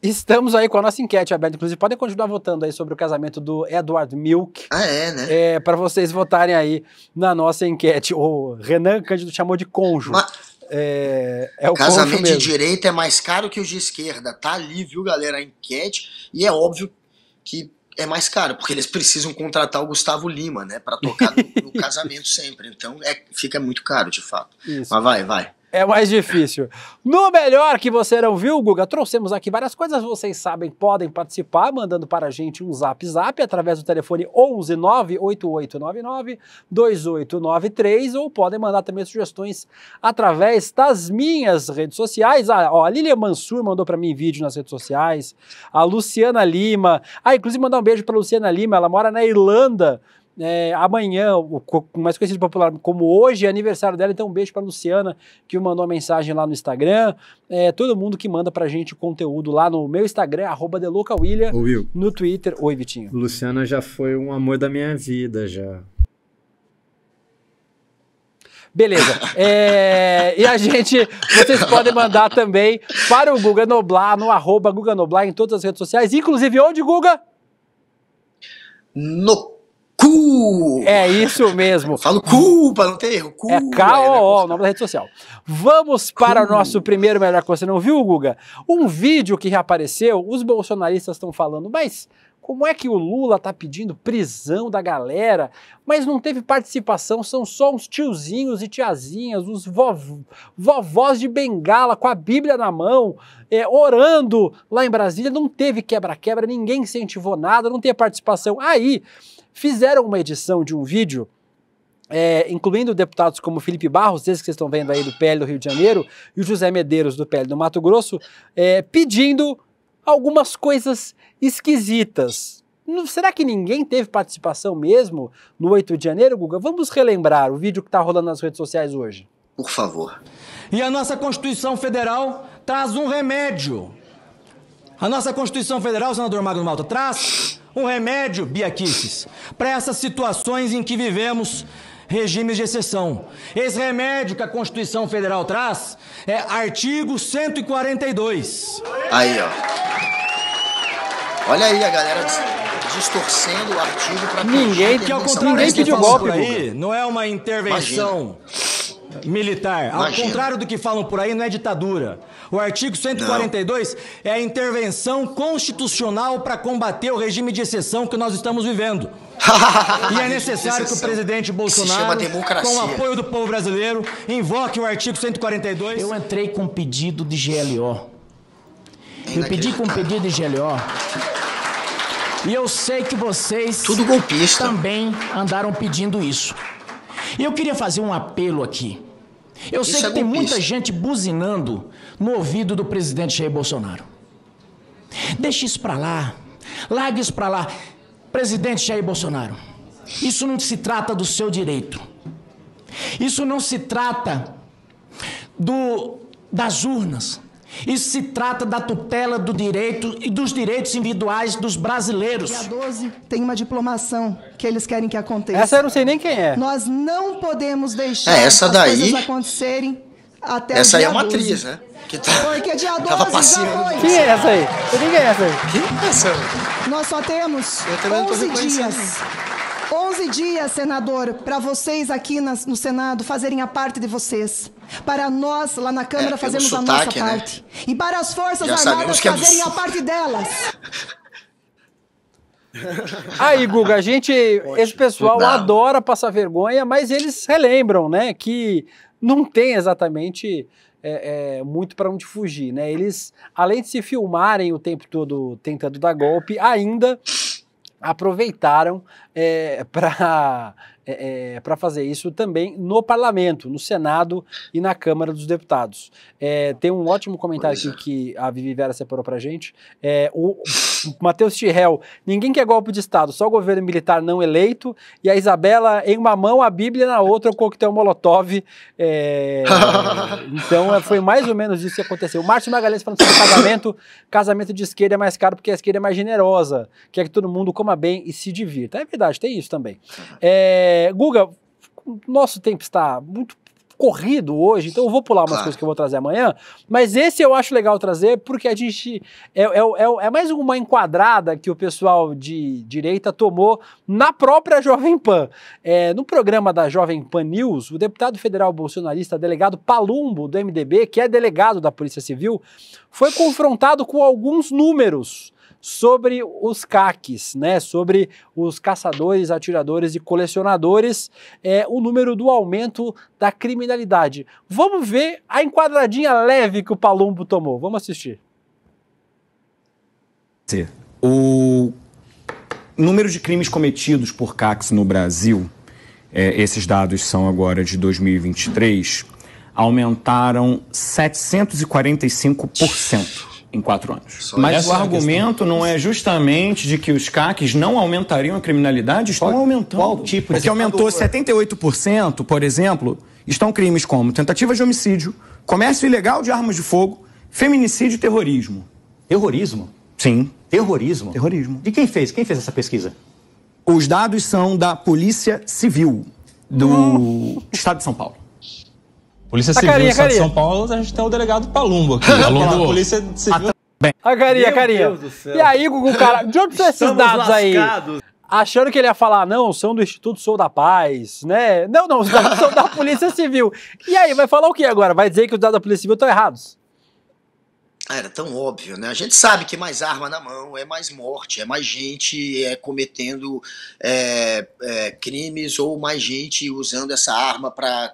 Estamos aí com a nossa enquete aberta, inclusive podem continuar votando aí sobre o casamento do Eduardo Milk. Ah, é, né? É, para vocês votarem aí na nossa enquete. O Renan Cândido chamou de cônjuge. Mas... É, é o casamento de direita é mais caro que os de esquerda. Tá ali, viu, galera, a enquete. E é óbvio que é mais caro, porque eles precisam contratar o Gustavo Lima, né, para tocar no, no casamento sempre. Então é, fica muito caro, de fato. Isso. Mas vai, vai. É mais difícil. No melhor que você não viu, Guga, trouxemos aqui várias coisas. Vocês sabem, podem participar, mandando para a gente um zap zap através do telefone onze nove oito oito nove nove dois oito nove três ou podem mandar também sugestões através das minhas redes sociais. Ah, ó, a Lilian Mansur mandou para mim vídeo nas redes sociais. A Luciana Lima. Ah, inclusive mandar um beijo para Luciana Lima, ela mora na Irlanda. É, amanhã, o mais conhecido popular como hoje, é aniversário dela, então um beijo para Luciana, que me mandou uma mensagem lá no Instagram, é, todo mundo que manda pra gente conteúdo lá no meu Instagram, arroba delucawilliam, no Twitter. Oi, Vitinho. Luciana já foi um amor da minha vida, já. Beleza. É, e a gente, vocês podem mandar também para o Guga Noblat, no arroba Guga Noblat, em todas as redes sociais, inclusive onde, Guga? No Cu! É isso mesmo. Eu falo cu, para não ter erro. Cu, é K O O, o nome da rede social. Vamos para o nosso primeiro melhor que você não viu, Guga. Um vídeo que reapareceu, os bolsonaristas estão falando, mas como é que o Lula tá pedindo prisão da galera, mas não teve participação, são só uns tiozinhos e tiazinhas, os vov... vovós de bengala com a Bíblia na mão, é, orando lá em Brasília, não teve quebra-quebra, ninguém incentivou nada, não teve participação. Aí fizeram uma edição de um vídeo, é, incluindo deputados como Felipe Barros, esse que vocês estão vendo aí do P L do Rio de Janeiro, e o José Medeiros do P L do Mato Grosso, é, pedindo algumas coisas esquisitas. Não, será que ninguém teve participação mesmo no oito de janeiro, Guga? Vamos relembrar o vídeo que está rolando nas redes sociais hoje. Por favor. E a nossa Constituição Federal traz um remédio. A nossa Constituição Federal, senador Magno Malta, traz um remédio, Bia Kicis, para essas situações em que vivemos regimes de exceção. Esse remédio que a Constituição Federal traz é artigo cento e quarenta e dois. Aí, ó. Olha aí a galera distorcendo o artigo para... Ninguém que ao contrário, ninguém pediu golpe aí. Não é uma intervenção... Imagina. Militar. Imagina. Ao contrário do que falam por aí, não é ditadura. O artigo cento e quarenta e dois não. é a intervenção constitucional para combater o regime de exceção que nós estamos vivendo. E é necessário que o presidente Bolsonaro, com o apoio do povo brasileiro, invoque o artigo cento e quarenta e dois. Eu entrei com pedido de G L O. Eu pedi com pedido de G L O. E eu sei que vocês Tudo golpista. também andaram pedindo isso. E eu queria fazer um apelo aqui. Eu sei que tem muita gente buzinando no ouvido do presidente Jair Bolsonaro. Deixa isso pra lá. Larga isso pra lá. Presidente Jair Bolsonaro, isso não se trata do seu direito. Isso não se trata do, das urnas. Isso se trata da tutela do direito e dos direitos individuais dos brasileiros. Dia doze tem uma diplomação que eles querem que aconteça. Essa eu não sei nem quem é. Nós não podemos deixar é, essa daí, as coisas acontecerem até essa o dia Essa aí é uma atriz, né? Que tá, Porque dia doze tava passando. Quem é essa aí? Eu nem é essa aí. Quem é essa aí? Nós só temos onze dias. onze dias, senador, para vocês aqui nas, no Senado fazerem a parte de vocês. Para nós, lá na Câmara, é, fazermos sotaque, a nossa parte. Né? E para as Forças Já Armadas é fazerem a parte delas. Aí, Guga, a gente... Poxa, esse pessoal não. adora passar vergonha, mas eles relembram, né, que não tem exatamente... É, é, muito para onde fugir, né? Eles, além de se filmarem o tempo todo tentando dar golpe, ainda aproveitaram é, para é, é, para fazer isso também no parlamento, no Senado e na Câmara dos Deputados. É, tem um ótimo comentário aqui que a Vivi Veras separou para a gente. É, o Matheus Tirrell, ninguém quer golpe de Estado, só o governo militar não eleito, e a Isabela em uma mão, a Bíblia na outra, o coquetel Molotov. É, então foi mais ou menos isso que aconteceu. O Márcio Magalhães falando sobre casamento, casamento de esquerda é mais caro porque a esquerda é mais generosa, quer que todo mundo coma bem e se divirta. É verdade, tem isso também. É, Guga, nosso tempo está muito corrido hoje, então eu vou pular umas claro. coisas que eu vou trazer amanhã, mas esse eu acho legal trazer porque a gente é, é, é, é mais uma enquadrada que o pessoal de direita tomou na própria Jovem Pan. É, no programa da Jovem Pan News, o deputado federal bolsonarista, delegado Palumbo, do M D B, que é delegado da Polícia Civil, foi confrontado com alguns números sobre os C A Cs, né? Sobre os caçadores, atiradores e colecionadores, é, o número do aumento da criminalidade criminalidade. Vamos ver a enquadradinha leve que o Palumbo tomou. Vamos assistir. O número de crimes cometidos por C A C S no Brasil, é, esses dados são agora de dois mil e vinte e três, aumentaram setecentos e quarenta e cinco por cento em quatro anos. Só Mas o argumento não é justamente de que os C A Cs não aumentariam a criminalidade, estão qual, aumentando. Qual tipo de Porque aumentou por... setenta e oito por cento, por exemplo, estão crimes como tentativa de homicídio, comércio ilegal de armas de fogo, feminicídio e terrorismo. Terrorismo? Sim. Terrorismo? Terrorismo. E quem fez? Quem fez essa pesquisa? Os dados são da Polícia Civil do hum. Estado de São Paulo. Polícia Civil do Estado de São Paulo, a gente tem o delegado Palumbo aqui. Palumbo. A Polícia Civil... Bem. A carinha, a carinha. Meu Deus do céu. E aí, Gugu, cara, de onde são esses dados lascados. aí? Achando que ele ia falar, não, são do Instituto Sou da Paz, né? Não, não, os dados são da Polícia Civil. E aí, vai falar o que agora? Vai dizer que os dados da Polícia Civil estão errados? Era tão óbvio, né? A gente sabe que mais arma na mão é mais morte, é mais gente é, cometendo é, é, crimes, ou mais gente usando essa arma para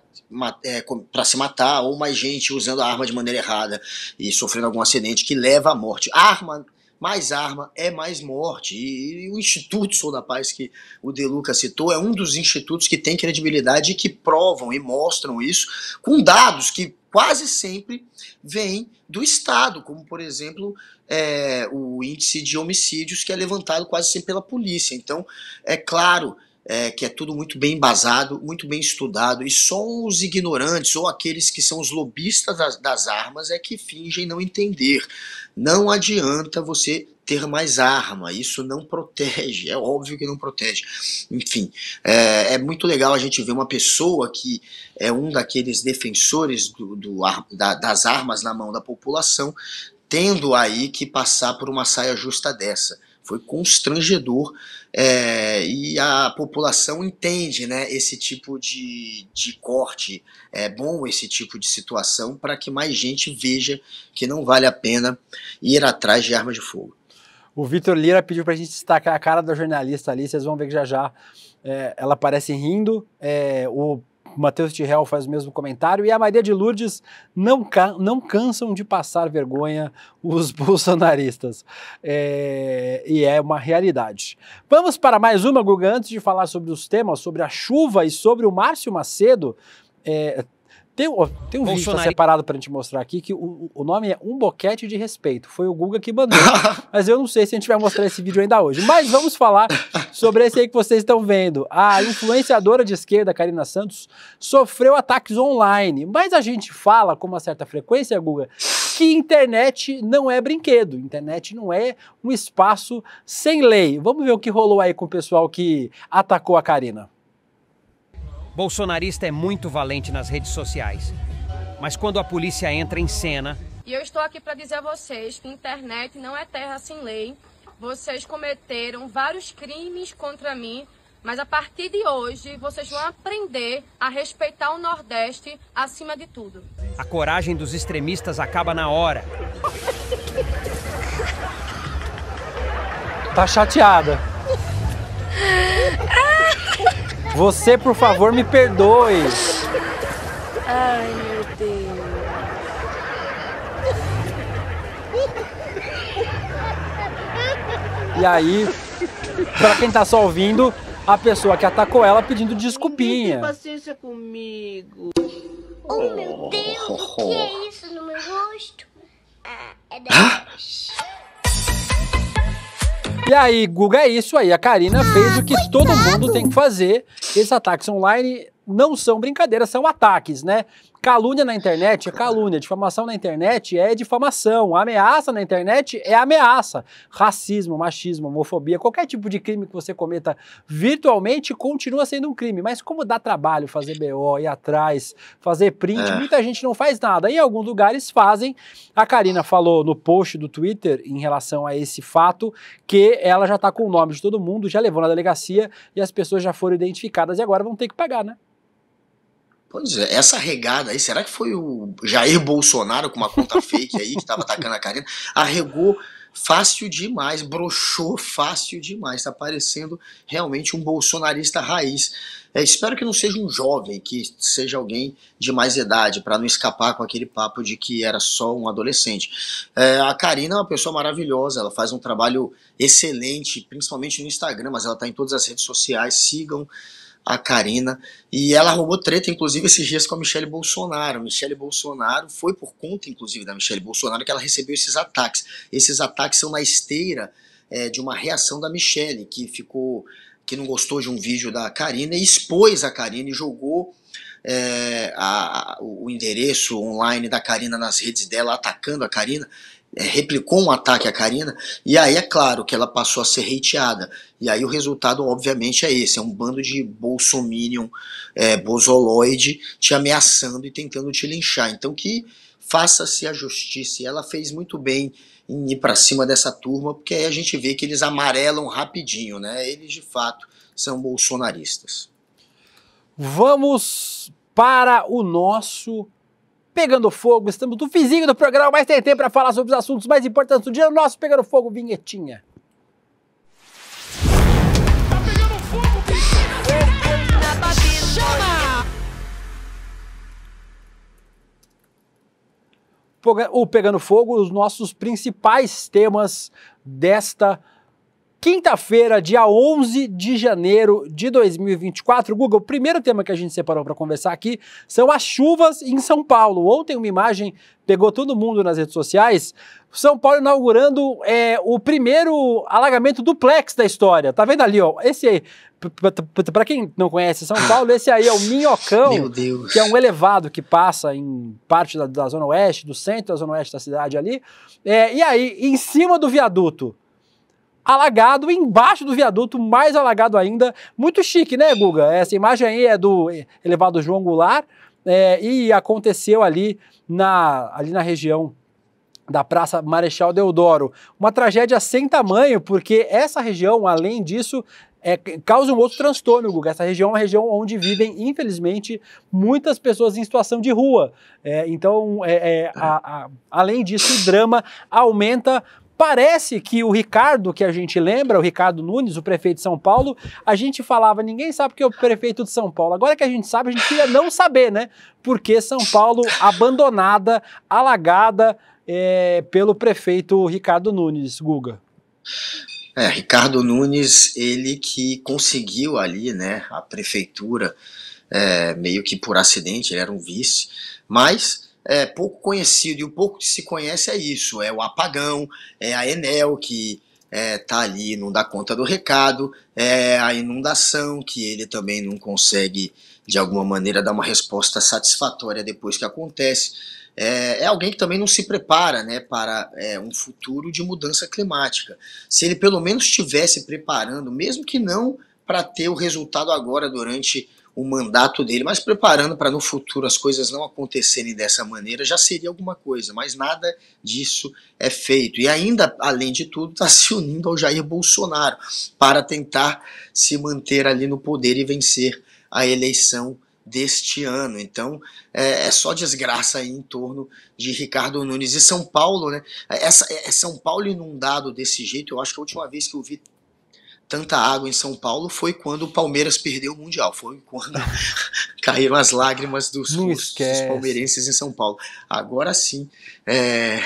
é, para se matar, ou mais gente usando a arma de maneira errada e sofrendo algum acidente que leva à morte. Arma, mais arma é mais morte. E, e o Instituto Sou da Paz, que o Deluca citou, é um dos institutos que tem credibilidade e que provam e mostram isso com dados que quase sempre vem do Estado, como, por exemplo, é, o índice de homicídios que é levantado quase sempre pela polícia. Então, é claro é, que é tudo muito bem embasado, muito bem estudado, e só os ignorantes ou aqueles que são os lobistas das, das armas é que fingem não entender. Não adianta você ter mais arma, isso não protege, é óbvio que não protege. Enfim, é, é muito legal a gente ver uma pessoa que é um daqueles defensores do, do, da, das armas na mão da população, tendo aí que passar por uma saia justa dessa. Foi constrangedor é, e a população entende, né, esse tipo de, de corte, é bom esse tipo de situação para que mais gente veja que não vale a pena ir atrás de arma de fogo. O Vitor Lira pediu pra gente destacar a cara da jornalista ali, vocês vão ver que já já é, ela aparece rindo, é, o Matheus Tirrell faz o mesmo comentário, e a Maria de Lourdes, não, ca não cansam de passar vergonha os bolsonaristas, é, e é uma realidade. Vamos para mais uma, Guga, antes de falar sobre os temas, sobre a chuva e sobre o Márcio Macedo, é, Tem, tem um Bolsonaro. vídeo que tá separado pra gente mostrar aqui, que o, o nome é Um Boquete de Respeito. Foi o Guga que mandou, mas eu não sei se a gente vai mostrar esse vídeo ainda hoje. Mas vamos falar sobre esse aí que vocês estão vendo. A influenciadora de esquerda, Karina Santos, sofreu ataques online. Mas a gente fala com uma certa frequência, Guga, que internet não é brinquedo. Internet não é um espaço sem lei. Vamos ver o que rolou aí com o pessoal que atacou a Karina. Bolsonarista é muito valente nas redes sociais, mas quando a polícia entra em cena... E eu estou aqui para dizer a vocês que internet não é terra sem lei. Vocês cometeram vários crimes contra mim, mas a partir de hoje vocês vão aprender a respeitar o Nordeste acima de tudo. A coragem dos extremistas acaba na hora. Tá chateada. Você, por favor, me perdoe. Ai, meu Deus. E aí, pra quem tá só ouvindo, a pessoa que atacou ela pedindo desculpinha. Tem paciência comigo. Oh, meu Deus, o que é isso no meu rosto? Ah, é da... E aí, Guga, é isso aí. A Karina fez o que todo mundo tem que fazer. Esses ataques online não são brincadeiras, são ataques, né? Calúnia na internet é calúnia, difamação na internet é difamação, ameaça na internet é ameaça. Racismo, machismo, homofobia, qualquer tipo de crime que você cometa virtualmente continua sendo um crime. Mas como dá trabalho fazer B O, ir atrás, fazer print, muita gente não faz nada. Em alguns lugares fazem. A Karina falou no post do Twitter em relação a esse fato que ela já está com o nome de todo mundo, já levou na delegacia e as pessoas já foram identificadas e agora vão ter que pagar, né? Pois é, essa regada aí, será que foi o Jair Bolsonaro com uma conta fake aí que estava atacando a Karina? Arregou fácil demais, broxou fácil demais, tá parecendo realmente um bolsonarista raiz. É, espero que não seja um jovem, que seja alguém de mais idade, para não escapar com aquele papo de que era só um adolescente. É, a Karina é uma pessoa maravilhosa, ela faz um trabalho excelente, principalmente no Instagram, mas ela tá em todas as redes sociais, sigam a Karina, e ela arrumou treta, inclusive, esses dias com a Michelle Bolsonaro. A Michelle Bolsonaro foi por conta, inclusive, da Michelle Bolsonaro que ela recebeu esses ataques. Esses ataques são na esteira é, de uma reação da Michelle, que ficou, que não gostou de um vídeo da Karina e expôs a Karina e jogou é, a, o endereço online da Karina nas redes dela, atacando a Karina. É, replicou um ataque à Karina, e aí é claro que ela passou a ser hateada, e aí o resultado obviamente é esse, é um bando de bolsominion, é, bozoloide, te ameaçando e tentando te linchar, então que faça-se a justiça, e ela fez muito bem em ir para cima dessa turma, porque aí a gente vê que eles amarelam rapidinho, né, eles de fato são bolsonaristas. Vamos para o nosso Pegando Fogo, estamos do vizinho do programa, mas tem tempo para falar sobre os assuntos mais importantes do dia, nosso Pegando Fogo, vinhetinha. Tá pegando fogo, bicho! O Pegando Fogo, os nossos principais temas desta quinta-feira, dia onze de janeiro de dois mil e vinte e quatro. Guga, o primeiro tema que a gente separou para conversar aqui são as chuvas em São Paulo. Ontem uma imagem pegou todo mundo nas redes sociais. São Paulo inaugurando é, o primeiro alagamento duplex da história. Tá vendo ali, ó? Esse aí, para quem não conhece São Paulo, esse aí é o Minhocão, meu Deus, que é um elevado que passa em parte da, da Zona Oeste, do centro da Zona Oeste da cidade ali. É, e aí, em cima do viaduto, alagado, embaixo do viaduto, mais alagado ainda. Muito chique, né, Guga? Essa imagem aí é do elevado João Goulart é, e aconteceu ali na, ali na região da Praça Marechal Deodoro. Uma tragédia sem tamanho, porque essa região, além disso, é, causa um outro transtorno, Guga. Essa região é uma região onde vivem, infelizmente, muitas pessoas em situação de rua. É, então, é, é, a, a, além disso, o drama aumenta. Parece que o Ricardo, que a gente lembra, o Ricardo Nunes, o prefeito de São Paulo, a gente falava, ninguém sabe porque é o prefeito de São Paulo. Agora que a gente sabe, a gente queria não saber, né? Porque São Paulo abandonada, alagada é, pelo prefeito Ricardo Nunes, Guga. É, Ricardo Nunes, ele que conseguiu ali, né, a prefeitura, é, meio que por acidente, ele era um vice, mas é pouco conhecido, e o pouco que se conhece é isso, é o apagão, é a Enel que é, tá ali, não dá conta do recado, é a inundação que ele também não consegue de alguma maneira dar uma resposta satisfatória depois que acontece, é, é alguém que também não se prepara, né, para é, um futuro de mudança climática. Se ele pelo menos estivesse preparando, mesmo que não para ter o resultado agora durante o mandato dele, mas preparando para no futuro as coisas não acontecerem dessa maneira, já seria alguma coisa, mas nada disso é feito. E ainda, além de tudo, está se unindo ao Jair Bolsonaro para tentar se manter ali no poder e vencer a eleição deste ano. Então, é, é só desgraça aí em torno de Ricardo Nunes. E São Paulo, né? Essa, é São Paulo inundado desse jeito, eu acho que a última vez que eu vi tanta água em São Paulo foi quando o Palmeiras perdeu o Mundial, foi quando caíram as lágrimas dos, dos, dos palmeirenses em São Paulo. Agora sim, é,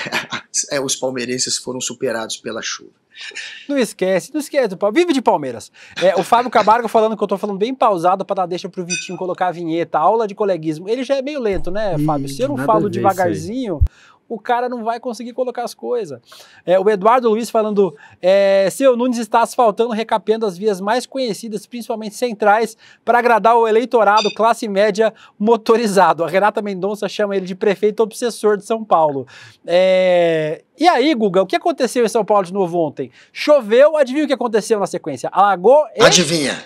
é, os palmeirenses foram superados pela chuva. Não esquece, não esquece, vive de Palmeiras. É, o Fábio Camargo falando que eu tô falando bem pausado para dar deixa pro Vitinho colocar a vinheta, aula de coleguismo. Ele já é meio lento, né, Fábio? Se eu não falo devagarzinho, o cara não vai conseguir colocar as coisas. É, o Eduardo Luiz falando, é, seu Nunes está asfaltando, recapeando as vias mais conhecidas, principalmente centrais, para agradar o eleitorado classe média motorizado. A Renata Mendonça chama ele de prefeito obsessor de São Paulo. É, e aí, Guga, o que aconteceu em São Paulo de novo ontem? Choveu, adivinha o que aconteceu na sequência? Alagou e... Adivinha.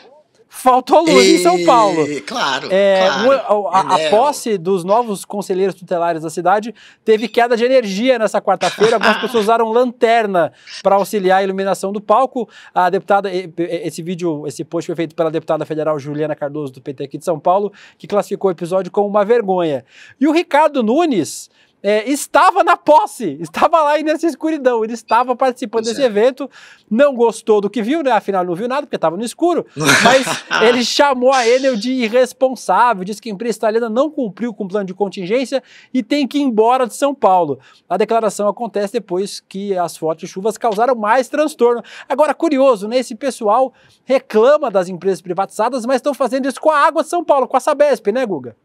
Faltou luz e... em São Paulo. Claro, é, claro. A, a, a posse dos novos conselheiros tutelares da cidade teve queda de energia nessa quarta-feira. Algumas pessoas usaram lanterna para auxiliar a iluminação do palco. A deputada, esse vídeo, esse post foi feito pela deputada federal Juliana Cardoso, do P T aqui de São Paulo, que classificou o episódio como uma vergonha. E o Ricardo Nunes... é, estava na posse, estava lá aí nessa escuridão, ele estava participando pois desse é. evento, não gostou do que viu, né? Afinal não viu nada, porque estava no escuro, mas ele chamou a Enel de irresponsável, disse que a empresa italiana não cumpriu com o plano de contingência e tem que ir embora de São Paulo. A declaração acontece depois que as fortes chuvas causaram mais transtorno. Agora, curioso, né? Esse pessoal reclama das empresas privatizadas, mas estão fazendo isso com a Água de São Paulo, com a Sabesp, né, Guga?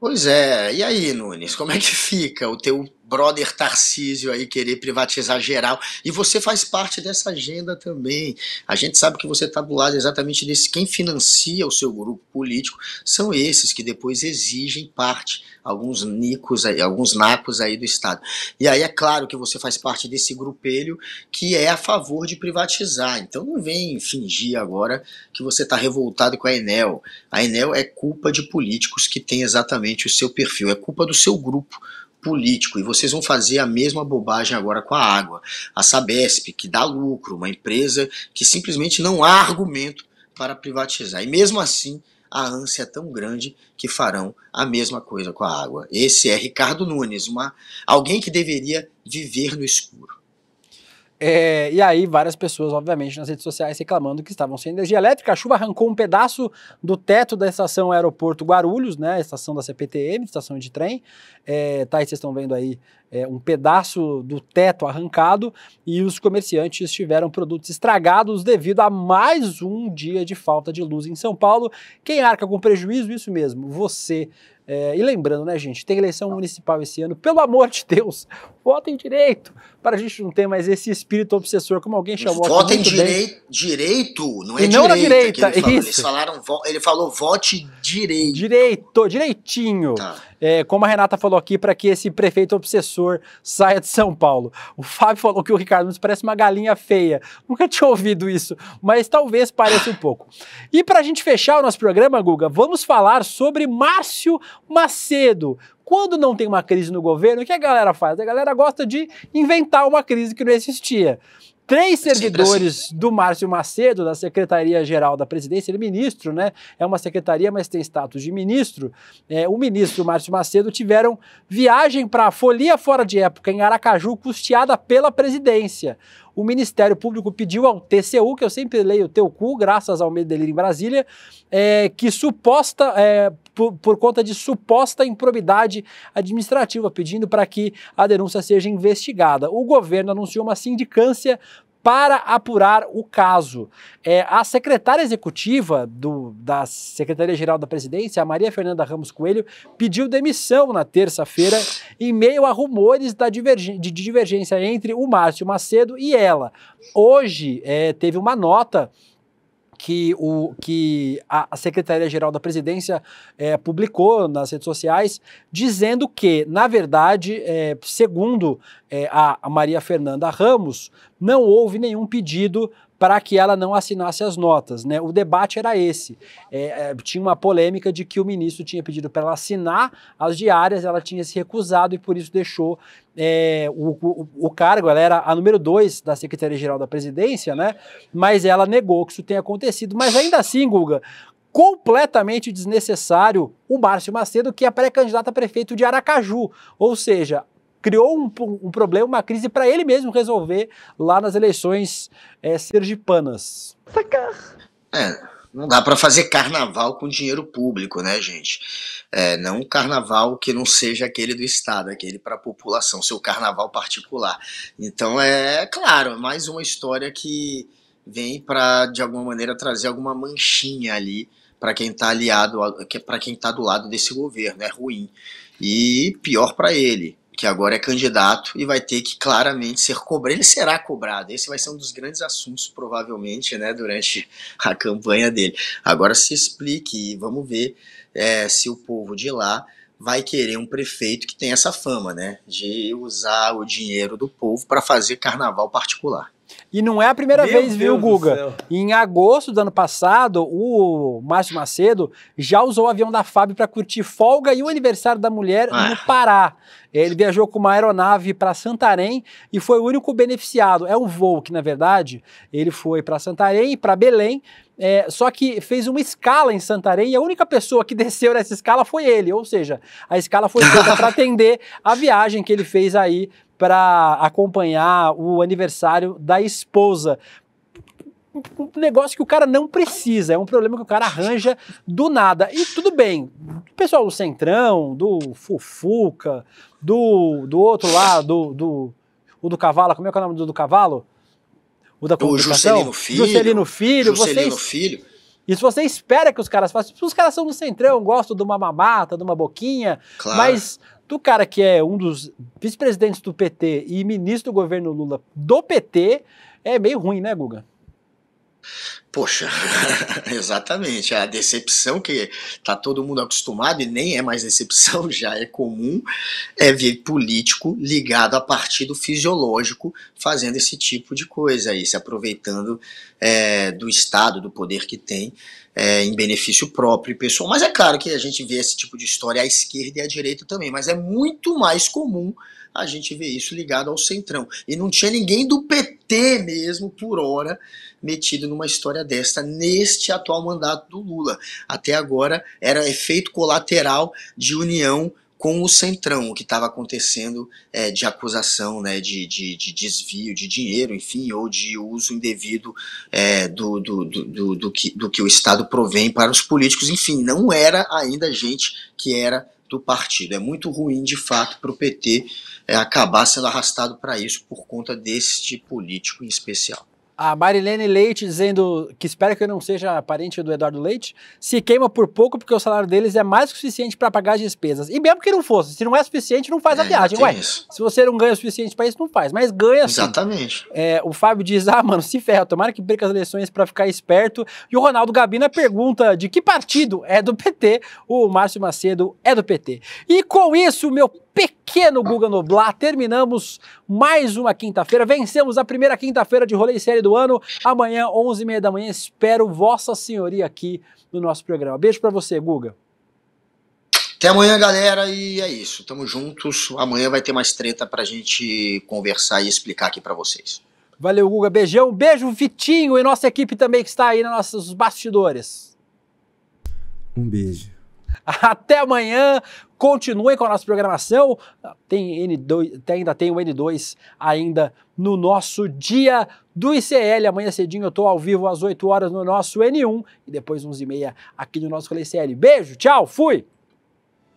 Pois é, e aí, Nunes, como é que fica o teu brother Tarcísio aí querer privatizar geral? E você faz parte dessa agenda também. A gente sabe que você está do lado exatamente desse. Quem financia o seu grupo político são esses que depois exigem parte, alguns nicos aí, alguns nacos aí do Estado. E aí é claro que você faz parte desse grupelho que é a favor de privatizar. Então não vem fingir agora que você está revoltado com a Enel. A Enel é culpa de políticos que têm exatamente o seu perfil, é culpa do seu grupo político, e vocês vão fazer a mesma bobagem agora com a água. A Sabesp, que dá lucro, uma empresa que simplesmente não há argumento para privatizar, e mesmo assim a ânsia é tão grande que farão a mesma coisa com a água. Esse é Ricardo Nunes, uma, alguém que deveria viver no escuro. É, e aí várias pessoas, obviamente, nas redes sociais reclamando que estavam sem energia elétrica. A chuva arrancou um pedaço do teto da estação Aeroporto Guarulhos, né, estação da C P T M, estação de trem, é, tá, aí vocês estão vendo aí é, um pedaço do teto arrancado, e os comerciantes tiveram produtos estragados devido a mais um dia de falta de luz em São Paulo. Quem arca com prejuízo? Isso mesmo, você. É, e lembrando, né, gente, tem eleição municipal esse ano, pelo amor de Deus, votem direito, para a gente não ter mais esse espírito obsessor, como alguém chamou. Votem direi direito, não é e não direita, na direita, ele falou. Eles falaram, ele falou vote direito. Direito, direitinho. Tá. É, como a Renata falou aqui, para que esse prefeito obsessor saia de São Paulo. O Fábio falou que o Ricardo nos parece uma galinha feia. Nunca tinha ouvido isso, mas talvez pareça um pouco. E para a gente fechar o nosso programa, Guga, vamos falar sobre Márcio Macedo. Quando não tem uma crise no governo, o que a galera faz? A galera gosta de inventar uma crise que não existia. Três servidores do Márcio Macedo, da Secretaria-Geral da Presidência, ele é ministro, né? É uma secretaria, mas tem status de ministro. É, o ministro Márcio Macedo tiveram viagem para a Folia Fora de Época em Aracaju, custeada pela presidência. O Ministério Público pediu ao T C U, que eu sempre leio o teu cu, graças ao meio dele em Brasília, é, que suposta, é, por, por conta de suposta improbidade administrativa, pedindo para que a denúncia seja investigada. O governo anunciou uma sindicância para apurar o caso. É, a secretária executiva do, da Secretaria-Geral da Presidência, a Maria Fernanda Ramos Coelho, pediu demissão na terça-feira em meio a rumores da diverg- de divergência entre o Márcio Macedo e ela. Hoje, é, teve uma nota que, o, que a Secretaria-Geral da Presidência é, publicou nas redes sociais, dizendo que, na verdade, é, segundo é, a, a Maria Fernanda Ramos, não houve nenhum pedido para que ela não assinasse as notas, né? O debate era esse. É, é, tinha uma polêmica de que o ministro tinha pedido para ela assinar as diárias, ela tinha se recusado e por isso deixou é, o, o, o cargo. Ela era a número dois da Secretaria-Geral da Presidência, né? Mas ela negou que isso tenha acontecido. Mas ainda assim, Guga, completamente desnecessário o Márcio Macedo, que é pré-candidato a prefeito de Aracaju, ou seja, criou um, um problema, uma crise para ele mesmo resolver lá nas eleições é, sergipanas. É, não dá para fazer carnaval com dinheiro público, né, gente? É, não um carnaval que não seja aquele do Estado, aquele para a população, seu carnaval particular. Então, é claro, mais uma história que vem para, de alguma maneira, trazer alguma manchinha ali para quem está aliado, para quem está do lado desse governo. É ruim. E pior para ele, que agora é candidato e vai ter que claramente ser cobrado, ele será cobrado, esse vai ser um dos grandes assuntos provavelmente, né, durante a campanha dele. Agora se explique e vamos ver é, se o povo de lá vai querer um prefeito que tem essa fama, né, de usar o dinheiro do povo para fazer carnaval particular. E não é a primeira vez, viu, Guga? Em agosto do ano passado, o Márcio Macedo já usou o avião da Fábio para curtir folga e o aniversário da mulher ah. no Pará. Ele viajou com uma aeronave para Santarém e foi o único beneficiado. É um voo que, na verdade, ele foi para Santarém e para Belém, é, só que fez uma escala em Santarém e a única pessoa que desceu nessa escala foi ele. Ou seja, a escala foi feita para atender a viagem que ele fez aí para acompanhar o aniversário da esposa. Um negócio que o cara não precisa, é um problema que o cara arranja do nada. E tudo bem, o pessoal do Centrão, do Fufuca, do, do outro lá, do, do, o do Cavalo, como é que é o nome do, do Cavalo? O da comunicação? Do Juscelino Filho. Juscelino Filho. Juscelino vocês... Filho. Isso você espera que os caras façam. Os caras são do Centrão, gostam de uma mamata, de uma boquinha, claro. Mas... do cara que é um dos vice-presidentes do P T e ministro do governo Lula do P T, é meio ruim, né, Guga? Poxa, exatamente. A decepção que tá todo mundo acostumado, e nem é mais decepção, já é comum, é ver político ligado a partido fisiológico fazendo esse tipo de coisa aí, se aproveitando é, do Estado, do poder que tem, É, em benefício próprio e pessoal. Mas é claro que a gente vê esse tipo de história à esquerda e à direita também, mas é muito mais comum a gente ver isso ligado ao Centrão. E não tinha ninguém do P T mesmo, por hora, metido numa história desta, neste atual mandato do Lula. Até agora era efeito colateral de união com o Centrão, o que estava acontecendo é, de acusação, né, de, de, de desvio de dinheiro, enfim, ou de uso indevido é, do, do, do, do, do, que, do que o Estado provém para os políticos. Enfim, não era ainda gente que era do partido. É muito ruim, de fato, para o P T é, acabar sendo arrastado para isso por conta deste político em especial. A Marilene Leite dizendo que espera que eu não seja parente do Eduardo Leite, se queima por pouco porque o salário deles é mais que suficiente para pagar as despesas. E mesmo que não fosse, se não é suficiente, não faz é, a viagem. Ué, isso. Se você não ganha o suficiente para isso, não faz, mas ganha sim. Exatamente. É, o Fábio diz, ah, mano, se ferra, tomara que perca as eleições para ficar esperto. E o Ronaldo Gabina pergunta de que partido é do P T, o Márcio Macedo é do P T. E com isso, meu pequeno Guga Noblat, terminamos mais uma quinta-feira, vencemos a primeira quinta-feira de Rolê I C L do ano, amanhã, onze e meia da manhã, espero Vossa Senhoria aqui no nosso programa. Beijo pra você, Guga. Até amanhã, galera, e é isso, tamo juntos, amanhã vai ter mais treta pra gente conversar e explicar aqui pra vocês. Valeu, Guga, beijão, beijo, Vitinho e nossa equipe também que está aí nos nossos bastidores. Um beijo. Até amanhã, continuem com a nossa programação, tem N dois, ainda tem o N dois ainda no nosso dia do I C L, amanhã cedinho eu tô ao vivo às oito horas no nosso N um e depois onze e meia aqui no nosso Rolê I C L. Beijo, tchau, fui!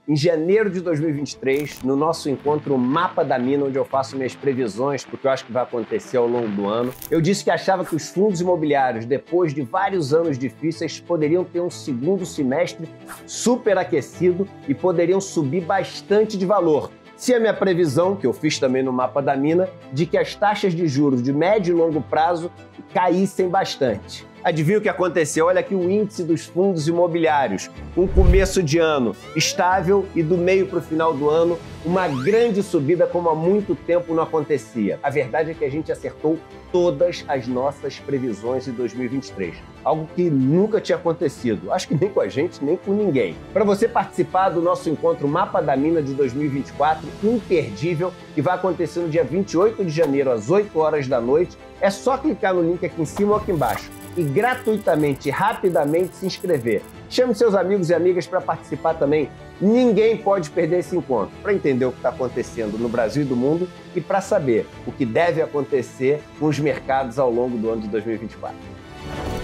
Em janeiro de dois mil e vinte e três, no nosso encontro Mapa da Mina, onde eu faço minhas previsões do que eu acho que vai acontecer ao longo do ano, eu disse que achava que os fundos imobiliários, depois de vários anos difíceis, poderiam ter um segundo semestre superaquecido e poderiam subir bastante de valor. Se a minha previsão, que eu fiz também no Mapa da Mina, de que as taxas de juros de médio e longo prazo caíssem bastante. Adivinha o que aconteceu? Olha aqui o índice dos fundos imobiliários. Um começo de ano estável e do meio para o final do ano, uma grande subida como há muito tempo não acontecia. A verdade é que a gente acertou todas as nossas previsões de dois mil e vinte e três. Algo que nunca tinha acontecido. Acho que nem com a gente, nem com ninguém. Para você participar do nosso encontro Mapa da Mina de dois mil e vinte e quatro, imperdível, que vai acontecer no dia vinte e oito de janeiro, às oito horas da noite, é só clicar no link aqui em cima ou aqui embaixo e gratuitamente, rapidamente se inscrever. Chame seus amigos e amigas para participar também. Ninguém pode perder esse encontro para entender o que está acontecendo no Brasil e do mundo e para saber o que deve acontecer com os mercados ao longo do ano de dois mil e vinte e quatro.